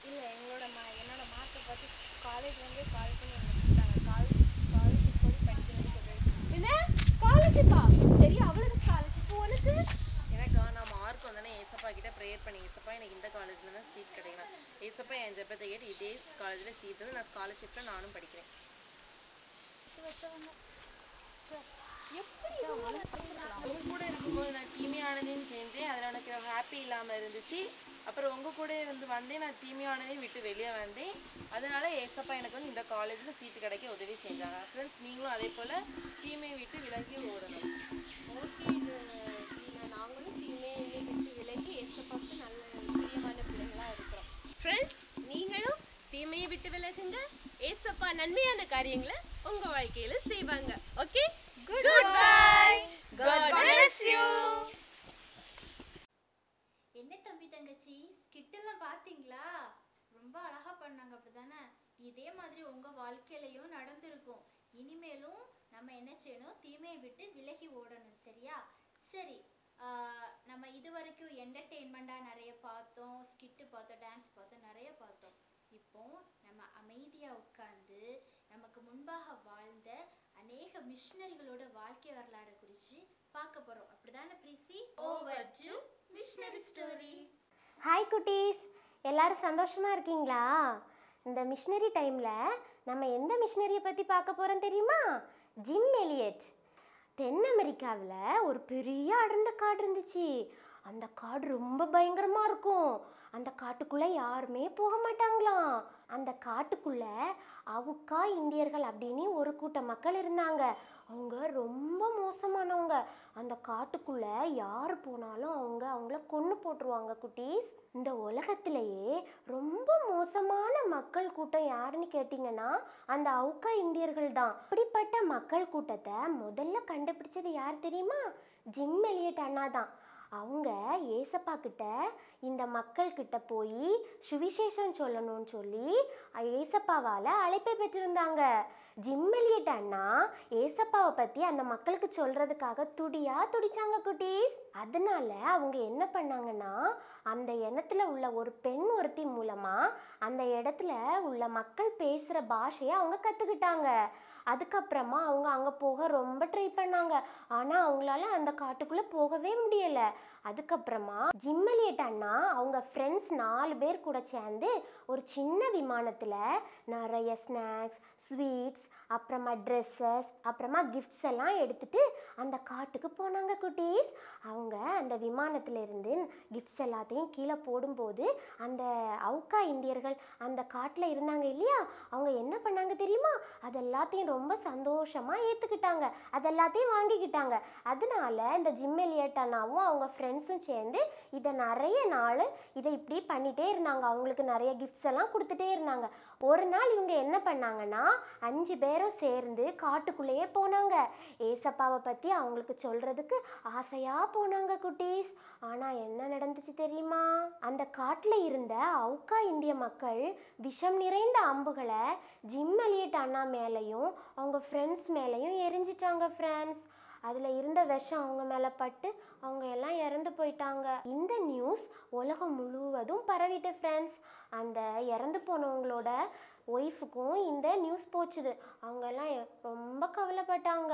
இல்ல எங்களோட என்னோட மார்க்கை பார்த்து காலேஜ்ல இருந்தே கால் பண்ணி வந்துட்டாங்க. ஸ்காலர்ஷிப் போய் படிக்கணும்னு சொல்லிருக்காங்க. என்ன ஸ்காலர்ஷிப்பா? சரி அவளுக்கு ஸ்காலர்ஷிப் உனக்கு? எனக்கு நான் மார்க் வந்தோடனே ஏசப்பா கிட்ட ப்ரேயர் பண்ணி ஏசப்பா எனக்கு இந்த காலேஜில் தான் சீட் கிடைக்கணும் ஏசப்பா என் ஜெபத்தை கேட்டு இதே காலேஜில் சீட் வந்து நான் ஸ்காலர்ஷிப்பில் நானும் படிக்கிறேன். உங்கள் கூட இருக்கும்போது நான் தீமையானதையும் செஞ்சேன், அதில் எனக்கு ஹாப்பி இல்லாமல் இருந்துச்சு. அப்புறம் உங்கள் கூட இருந்து வந்தேன், நான் தீமையானதையும் விட்டு வெளியே வந்தேன். அதனால் ஏசப்பா எனக்கு வந்து இந்த காலேஜில் சீட்டு கிடைக்க உதவி செஞ்சாங்க. ஃப்ரெண்ட்ஸ் நீங்களும் அதே போல் தீமையை விட்டு விலகி ஓடணும். ஓகே நாங்களும் தீமையை விட்டு விலகி ஏசப்பாவுக்கு நல்ல பிரியமான பிள்ளைகளாக இருக்கிறோம். ஃப்ரெண்ட்ஸ் நீங்களும் தீமையை விட்டு விலகுங்க, ஏசப்பா நன்மையான காரியங்களை உங்கள் வாழ்க்கையில் செய்வாங்க. Okay Goodbye. God bless you. என்ன தம்பி தங்கச்சி ஸ்கிட்டெல்லாம் பார்த்தீங்களா? ரொம்ப அழகா பண்ணாங்க அப்படிதானே? இதே மாதிரி உங்க வாழ்க்கையிலயும் நடந்திருக்கும். இனிமேலும் நம்ம என்ன செய்யணும்? தீமையை விட்டு விலகி ஓடணும். சரியா? சரி, நம்ம இது வரைக்கும் என்டர்டெயின்மெண்டா நிறைய பார்த்தோம், ஸ்கிட்டு பார்த்தோம், டான்ஸ் பார்த்தோம், நிறைய பார்த்தோம். இப்போ நம்ம அமைதியா உட்கார்ந்து நமக்கு முன்பாக வாழ்ந்த அநேக மிஷனரிகளோட வாழ்க்கை வரலாறு குறித்து பார்க்க போறோம். அப்படிதானே பிரீசி? Over to missionary story. Hi குட்டீஸ், எல்லாரும் சந்தோஷமா இருக்கீங்களா? இந்த மிஷனரி டைம்ல நம்ம எந்த மிஷனரியை பத்தி பார்க்க போறோம் தெரியுமா? Gym Eliot. தென் அமெரிக்காவில் ஒரு பெரிய அடர்ந்த காடு இருந்துச்சு. அந்த காடு ரொம்ப பயங்கரமா இருக்கும். அந்த காட்டுக்குள்ளே யாருமே போக மாட்டாங்களாம். அந்த காட்டுக்குள்ளே அவுக்கா இந்தியர்கள் அப்படின்னு ஒரு கூட்ட மக்கள் இருந்தாங்க. அவங்க ரொம்ப மோசமானவங்க. அந்த காட்டுக்குள்ளே யார் போனாலும் அவங்கள கொன்று போட்டுருவாங்க. குட்டீஸ், இந்த உலகத்திலேயே ரொம்ப மோசமான மக்கள் கூட்டம் யாருன்னு கேட்டிங்கன்னா அந்த அவுக்கா இந்தியர்கள் தான். அப்படிப்பட்ட மக்கள் கூட்டத்தை முதல்ல கண்டுபிடிச்சது யார் தெரியுமா? ஜிம் எலியட் அண்ணா தான். அவங்க ஏசப்பா கிட்ட இந்த மக்கள்கிட்ட போய் சுவிசேஷம் சொல்லணும்னு சொல்லி ஏசப்பாவால் அழைப்பை பெற்றிருந்தாங்க. ஜிம் எலியட் அண்ணா ஏசப்பாவை பற்றி அந்த மக்களுக்கு சொல்கிறதுக்காக துடியாக துடித்தாங்க குட்டீஸ். அதனால் அவங்க என்ன பண்ணாங்கன்னா அந்த இனத்தில் உள்ள ஒரு பெண் ஒருத்தி மூலமாக அந்த இடத்துல உள்ள மக்கள் பேசுகிற பாஷையை அவங்க கற்றுக்கிட்டாங்க. அதுக்கப்புறமா அவங்க அங்கே போக ரொம்ப ட்ரை பண்ணாங்க, ஆனால் அவங்களால அந்த காட்டுக்குள்ளே போகவே முடியலை. அதுக்கப்புறமா ஜிம் எலியட் அண்ணா அவங்க ஃப்ரெண்ட்ஸ் 4 பேர் கூட சேர்ந்து ஒரு சின்ன விமானத்தில் நிறைய ஸ்நாக்ஸ், ஸ்வீட்ஸ், அப்புறமா ட்ரெஸ்ஸஸ், அப்புறமா கிஃப்ட்ஸ் எல்லாம் எடுத்துகிட்டு அந்த காட்டுக்கு போனாங்க குட்டீஸ். அவங்க அந்த விமானத்திலேருந்து கிஃப்ட்ஸ் எல்லாத்தையும் கீழே போடும்போது அந்த அவுக்கா இந்தியர்கள் அந்த காட்டில் இருந்தாங்க இல்லையா, அவங்க என்ன பண்ணாங்க தெரியுமா? அது எல்லாத்தையும் ரொம்ப சந்தோஷமாக ஏற்றுக்கிட்டாங்க, அதெல்லாத்தையும் வாங்கிக்கிட்டாங்க. அதனால இந்த ஜிம் எலியட் அண்ணாவும் அவங்க ஃப்ரெண்ட்ஸும் சேர்ந்து இதை நிறைய நாள் இதை இப்படி பண்ணிகிட்டே இருந்தாங்க. அவங்களுக்கு நிறைய கிஃப்ட்ஸ் எல்லாம் கொடுத்துட்டே இருந்தாங்க. ஒரு நாள் இவங்க என்ன பண்ணாங்கன்னா 5 பேரும் சேர்ந்து காட்டுக்குள்ளேயே போனாங்க. ஏசப்பாவை பற்றி அவங்களுக்கு சொல்கிறதுக்கு ஆசையாக போனாங்க குட்டீஸ். ஆனால் என்ன நடந்துச்சு தெரியுமா? அந்த காட்டில் இருந்த அவுக்கா இந்திய மக்கள் விஷம் நிறைந்த அம்புகளை ஜிம் எலியட் அண்ணா மேலேயும் அவங்க ஃப்ரெண்ட்ஸ் மேலேயும் எரிஞ்சிட்டாங்க. ஃப்ரெண்ட்ஸ் அதில் இருந்த விஷம் அவங்க மேலே பட்டு அவங்க எல்லாம் இறந்து போயிட்டாங்க. இந்த நியூஸ் உலகம் முழுவதும் பரவிட்டு ஃப்ரெண்ட்ஸ். அந்த இறந்து போனவங்களோட ஒய்ஃபுக்கும் இந்த நியூஸ் போச்சுது. அவங்கெல்லாம் ரொம்ப கவலைப்பட்டாங்க.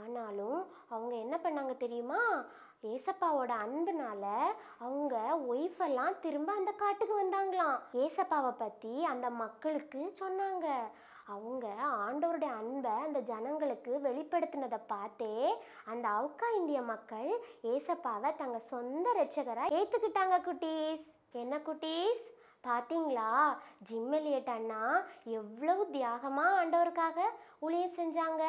ஆனாலும் அவங்க என்ன பண்ணாங்க தெரியுமா? ஏசப்பாவோட அன்புனால அவங்க ஒய்ஃபெல்லாம் திரும்ப அந்த காட்டுக்கு வந்தாங்களாம். ஏசப்பாவை பற்றி அந்த மக்களுக்கு சொன்னாங்க. அவங்க ஆண்டவருடைய அன்பை அந்த ஜனங்களுக்கு வெளிப்படுத்தினதை பார்த்தே அந்த அவுக்கா இந்திய மக்கள் ஏசப்பாவை தங்கள் சொந்த ரட்சகரை ஏற்றுக்கிட்டாங்க குட்டீஸ். என்ன குட்டீஸ் பார்த்தீங்களா? ஜிம் எலியட் அண்ணா எவ்வளவு தியாகமாக ஆண்டவருக்காக ஊழியம் செஞ்சாங்க.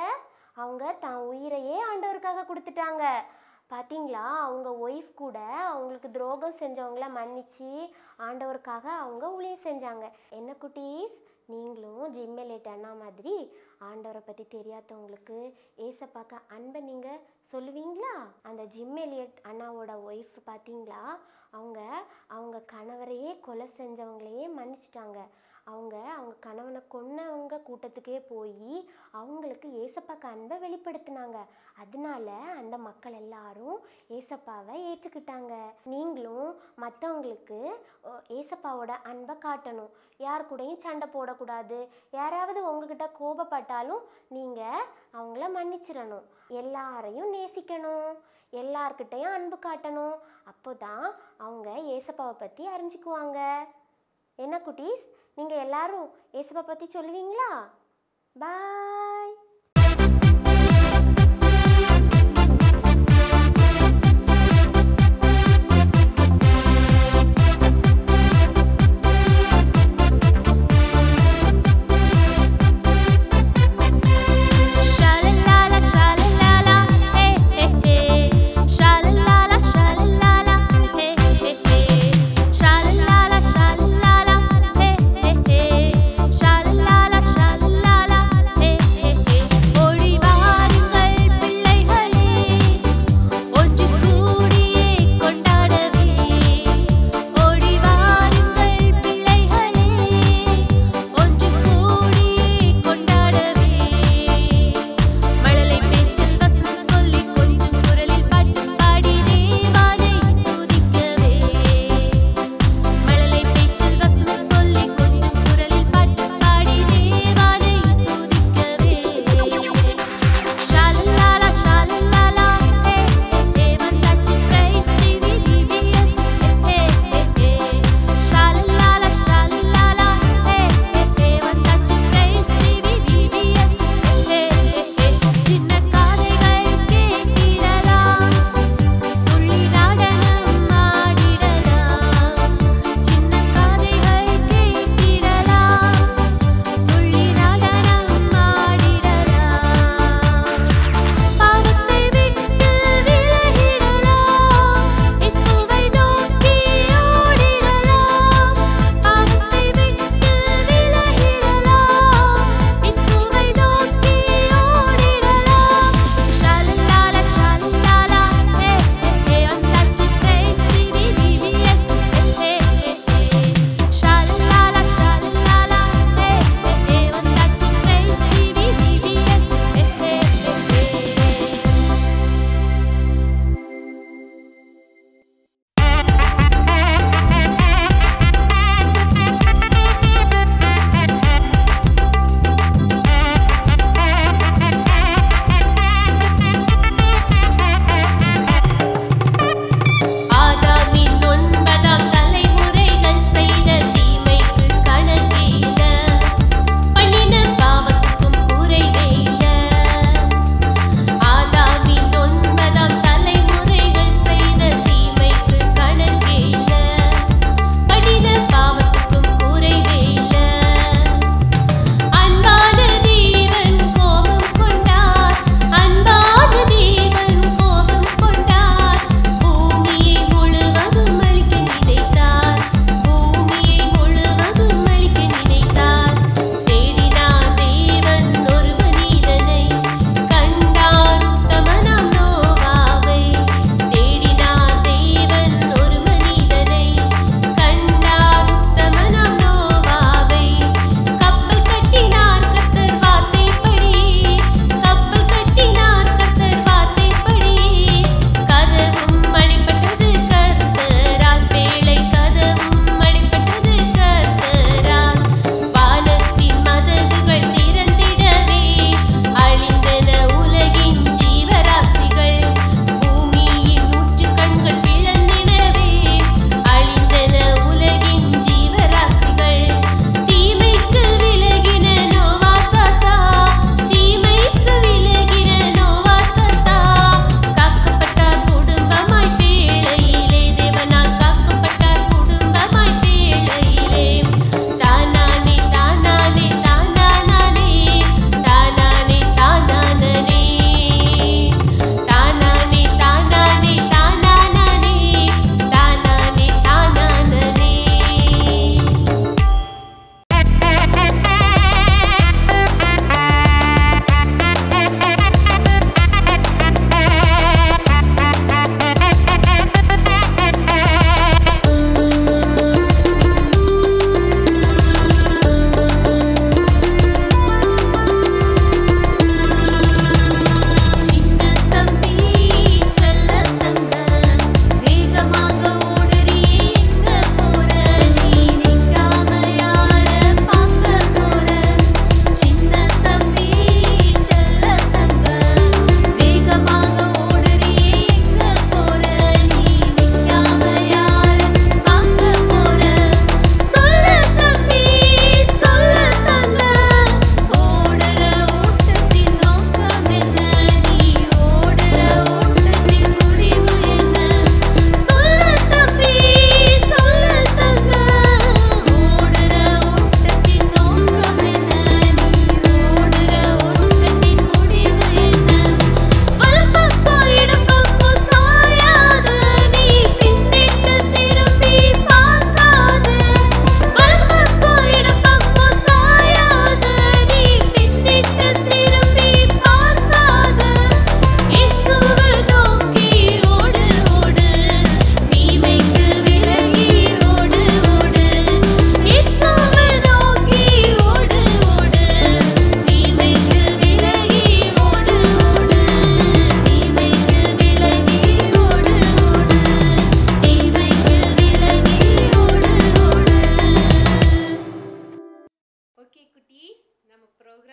அவங்க தன் உயிரையே ஆண்டவருக்காக கொடுத்துட்டாங்க. பாத்தீங்களா அவங்க ஒய்ஃப் கூட அவங்களுக்கு துரோகம் செஞ்சவங்கள மன்னிச்சி ஆண்டவருக்காக அவங்க ஊழிய செஞ்சாங்க. என்ன குட்டீஸ், நீங்களும் ஜிம் எலியட் அண்ணா மாதிரி ஆண்டவரை பற்றி தெரியாதவங்களுக்கு ஏசப்பாக்கு அன்பை நீங்கள் சொல்லுவீங்களா? அந்த ஜிம் எலியட் அண்ணாவோட ஒய்ஃப் பார்த்தீங்களா, அவங்க அவங்க கணவரையே கொலை செஞ்சவங்களையே மன்னிச்சிட்டாங்க. அவங்க அவங்க கணவனை கொன்னவங்க கூட்டத்துக்கே போய் அவங்களுக்கு ஏசப்பாக்கு அன்பை வெளிப்படுத்தினாங்க. அதனால அந்த மக்கள் எல்லாரும் ஏசப்பாவை ஏற்றுக்கிட்டாங்க. நீங்களும் மற்றவங்களுக்கு ஏசப்பாவோட அன்பை காட்டணும். யார் கூடயும் சண்டை போடக்கூடாது. யாராவது உங்ககிட்ட கோபப்பட்டாலும் நீங்கள் அவங்கள மன்னிச்சிடணும். எல்லாரையும் நேசிக்கணும், எல்லார்கிட்டையும் அன்பு காட்டணும். அப்போ தான் அவங்க ஏசப்பாவை பற்றி அறிஞ்சிக்குவாங்க. என்ன குட்டீஸ், நீங்கள் எல்லாரும் ஏசப்பா பற்றி சொல்லுவீங்களா? பாய்.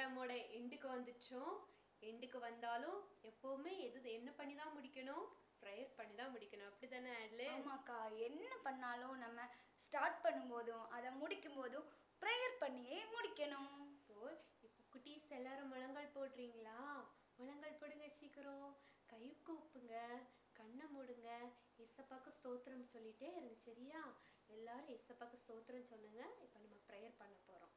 ப்ரோக்ராமோட எண்டுக்கு வந்துச்சோம். எண்டுக்கு வந்தாலும் எப்பவுமே எது என்ன பண்ணி தான் முடிக்கணும், ப்ரேயர் பண்ணி தான் முடிக்கணும். அப்படி தானே ஆட்ல? ஆமாக்கா, என்ன பண்ணாலும் நம்ம ஸ்டார்ட் பண்ணும்போதும் அதை முடிக்கும் போதும் ப்ரேயர் பண்ணியே முடிக்கணும். ஸோ இப்போ குட்டீஸ் எல்லாரும் முழங்கால் போடுறீங்களா? முழங்கால் போடுங்க, சீக்கிரம் கை கூப்புங்க, கண்ணை மூடுங்க, ஏசப்பாக்கு ஸ்தோத்திரம் சொல்லிட்டே இருங்க. சரியா? எல்லாரும் ஏசப்பாக்கு ஸ்தோத்திரம் சொல்லுங்க. இப்போ நம்ம ப்ரேயர் பண்ண போகிறோம்.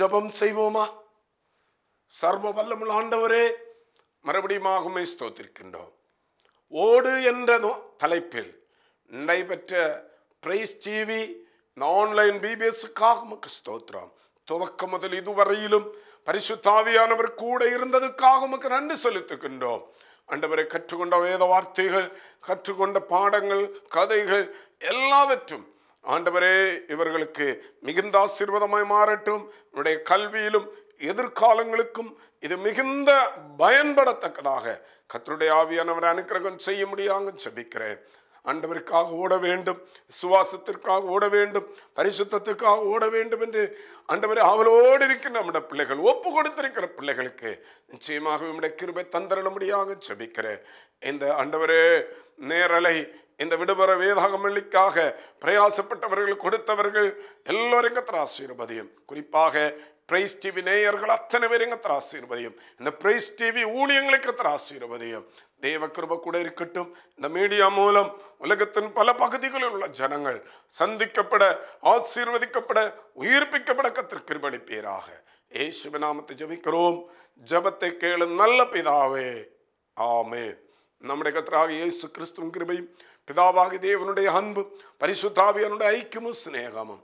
ஜபம் செய்வோமா? சர்வ வல்லமுள்ள ஆண்டவரே, மறுபடியுமாகவே ஸ்தோத்திரிக்கின்றோம். ஓடு என்றதும் தலைப்பில் நடைபெற்ற பிரைஸ் டிவி ஆன்லைன் விபிஎஸ்க்காக உமக்கு ஸ்தோத்திரம். துவக்கம் முதல் இதுவரையிலும் பரிசுத்த ஆவியானவர் கூட இருந்ததுக்காக உமக்கு நன்றி செலுத்துகின்றோம். ஆண்டவரை கற்றுக்கொண்ட வேத வார்த்தைகள், கற்றுக்கொண்ட பாடங்கள், கதைகள் எல்லாவற்றும் ஆண்டவரே இவர்களுக்கு மிகுந்த ஆசீர்வாதமாய் மாறட்டும். உன்னுடைய கல்வியிலும் எதிர்காலங்களுக்கும் இது மிகுந்த பயன்படத்தக்கதாக கர்த்தருடைய ஆவியானவர் அனுக்கிரகம் செய்ய முடியாங்க ஜெபிக்கிறேன். ஆண்டவருக்காக ஓட வேண்டும், விசுவாசத்திற்காக ஓட வேண்டும், பரிசுத்தத்துக்காக ஓட வேண்டும் என்று ஆண்டவரே அவளோடு இருக்கிற நம்முடைய பிள்ளைகள், ஒப்பு கொடுத்திருக்கிற பிள்ளைகளுக்கு நிச்சயமாக நம்முடைய கிருபை தந்திர முடியாங்க ஜெபிக்கிறேன். இந்த ஆண்டவரே நேரலை இந்த விடுபற வேதாகமளிக்காக பிரயாசப்பட்டவர்கள், கொடுத்தவர்கள் எல்லோரும் கர்த்தர் ஆசீர்வதியும். குறிப்பாக பிரைஸ் டிவி நேயர்கள் அத்தனை பேரும் கர்த்தர் ஆசீர்வதியும். இந்த பிரைஸ் டிவி ஊழியர்களுக்கு கர்த்தர் ஆசீர்வதியும். தேவ கிருபை கூட இருக்கட்டும். இந்த மீடியா மூலம் உலகத்தின் பல பகுதிகளில் உள்ள ஜனங்கள் சந்திக்கப்பட, ஆசீர்வதிக்கப்பட, உயிர்ப்பிக்கப்பட கர்த்தர் கிருபை அளிப்பீராக. இயேசுவின் நாமத்தை ஜெபிக்கிறோம். ஜெபத்தை கேளும் நல்ல பிதாவே, ஆமென். நம்முடைய கர்த்தராகிய இயேசு கிறிஸ்துவின் கிருபையும், பிதாவாகிய தேவனுடைய அன்பு, பரிசுத்த ஆவியானுடைய ஐக்கியமும், சிநேகமும்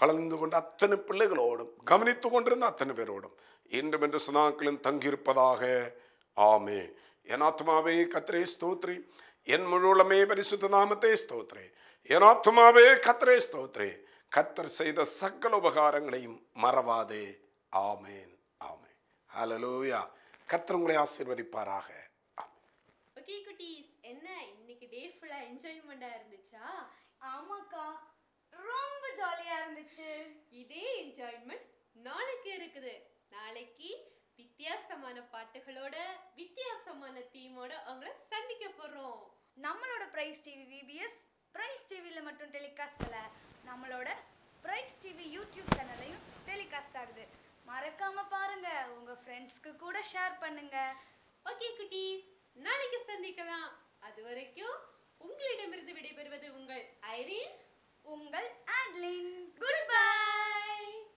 கலந்து கொண்ட அத்தனை பிள்ளைகளோடும், கவனித்து கொண்டிருந்த அத்தனை பேரோடும் இன்றும் என்று சதாக்களும் தங்கியிருப்பதாக. ஆமே. என் ஆத்மாவே கர்த்தரை ஸ்தோத்ரி, என் முழுமே பரிசுத்த நாமத்தை ஸ்தோத்ரி. என் ஆத்மாவே கர்த்தரை ஸ்தோத்ரி, கர்த்தர் செய்த சகல உபகாரங்களையும் மறவாதே. ஆமேன், ஆமே. ஹல்லேலூயா. கர்த்தர் உங்களை ஆசீர்வதிப்பாராக. ஓகே குட்டீஸ், என்ன இன்னைக்கு டே ஃபுல்லா என்ஜாய்மெண்டா இருந்துச்சா? ஆமாக்கா, ரொம்ப ஜாலியா இருந்துச்சு. இதே என்ஜாய்மெண்ட் நாளைக்கு இருக்குது. நாளைக்கு வித்தியாசமான பாட்டுகளோட, வித்தியாசமான தீமோட அவங்கள சந்திக்க போறோம். நம்மளோட பிரைஸ் டிவி விபிஎஸ், பிரைஸ் டிவில மட்டும் டெலிகாஸ்ட் இல்ல, நம்மளோட பிரைஸ் டிவி யூடியூப் சேனல்லையும் டெலிகாஸ்ட் ஆகுது. மறக்காம பாருங்க. உங்க உங்க ஃப்ரெண்ட்ஸ்க்கு கூட ஷேர் பண்ணுங்க. ஓகே குட்டீஸ், நாளைக்கு சந்திக்கலாம். அதுவரைக்கும் உங்களிடமிருந்து விடைபெறுவது உங்கள் ஐரின், உங்கள் ஆட்லின். Good bye.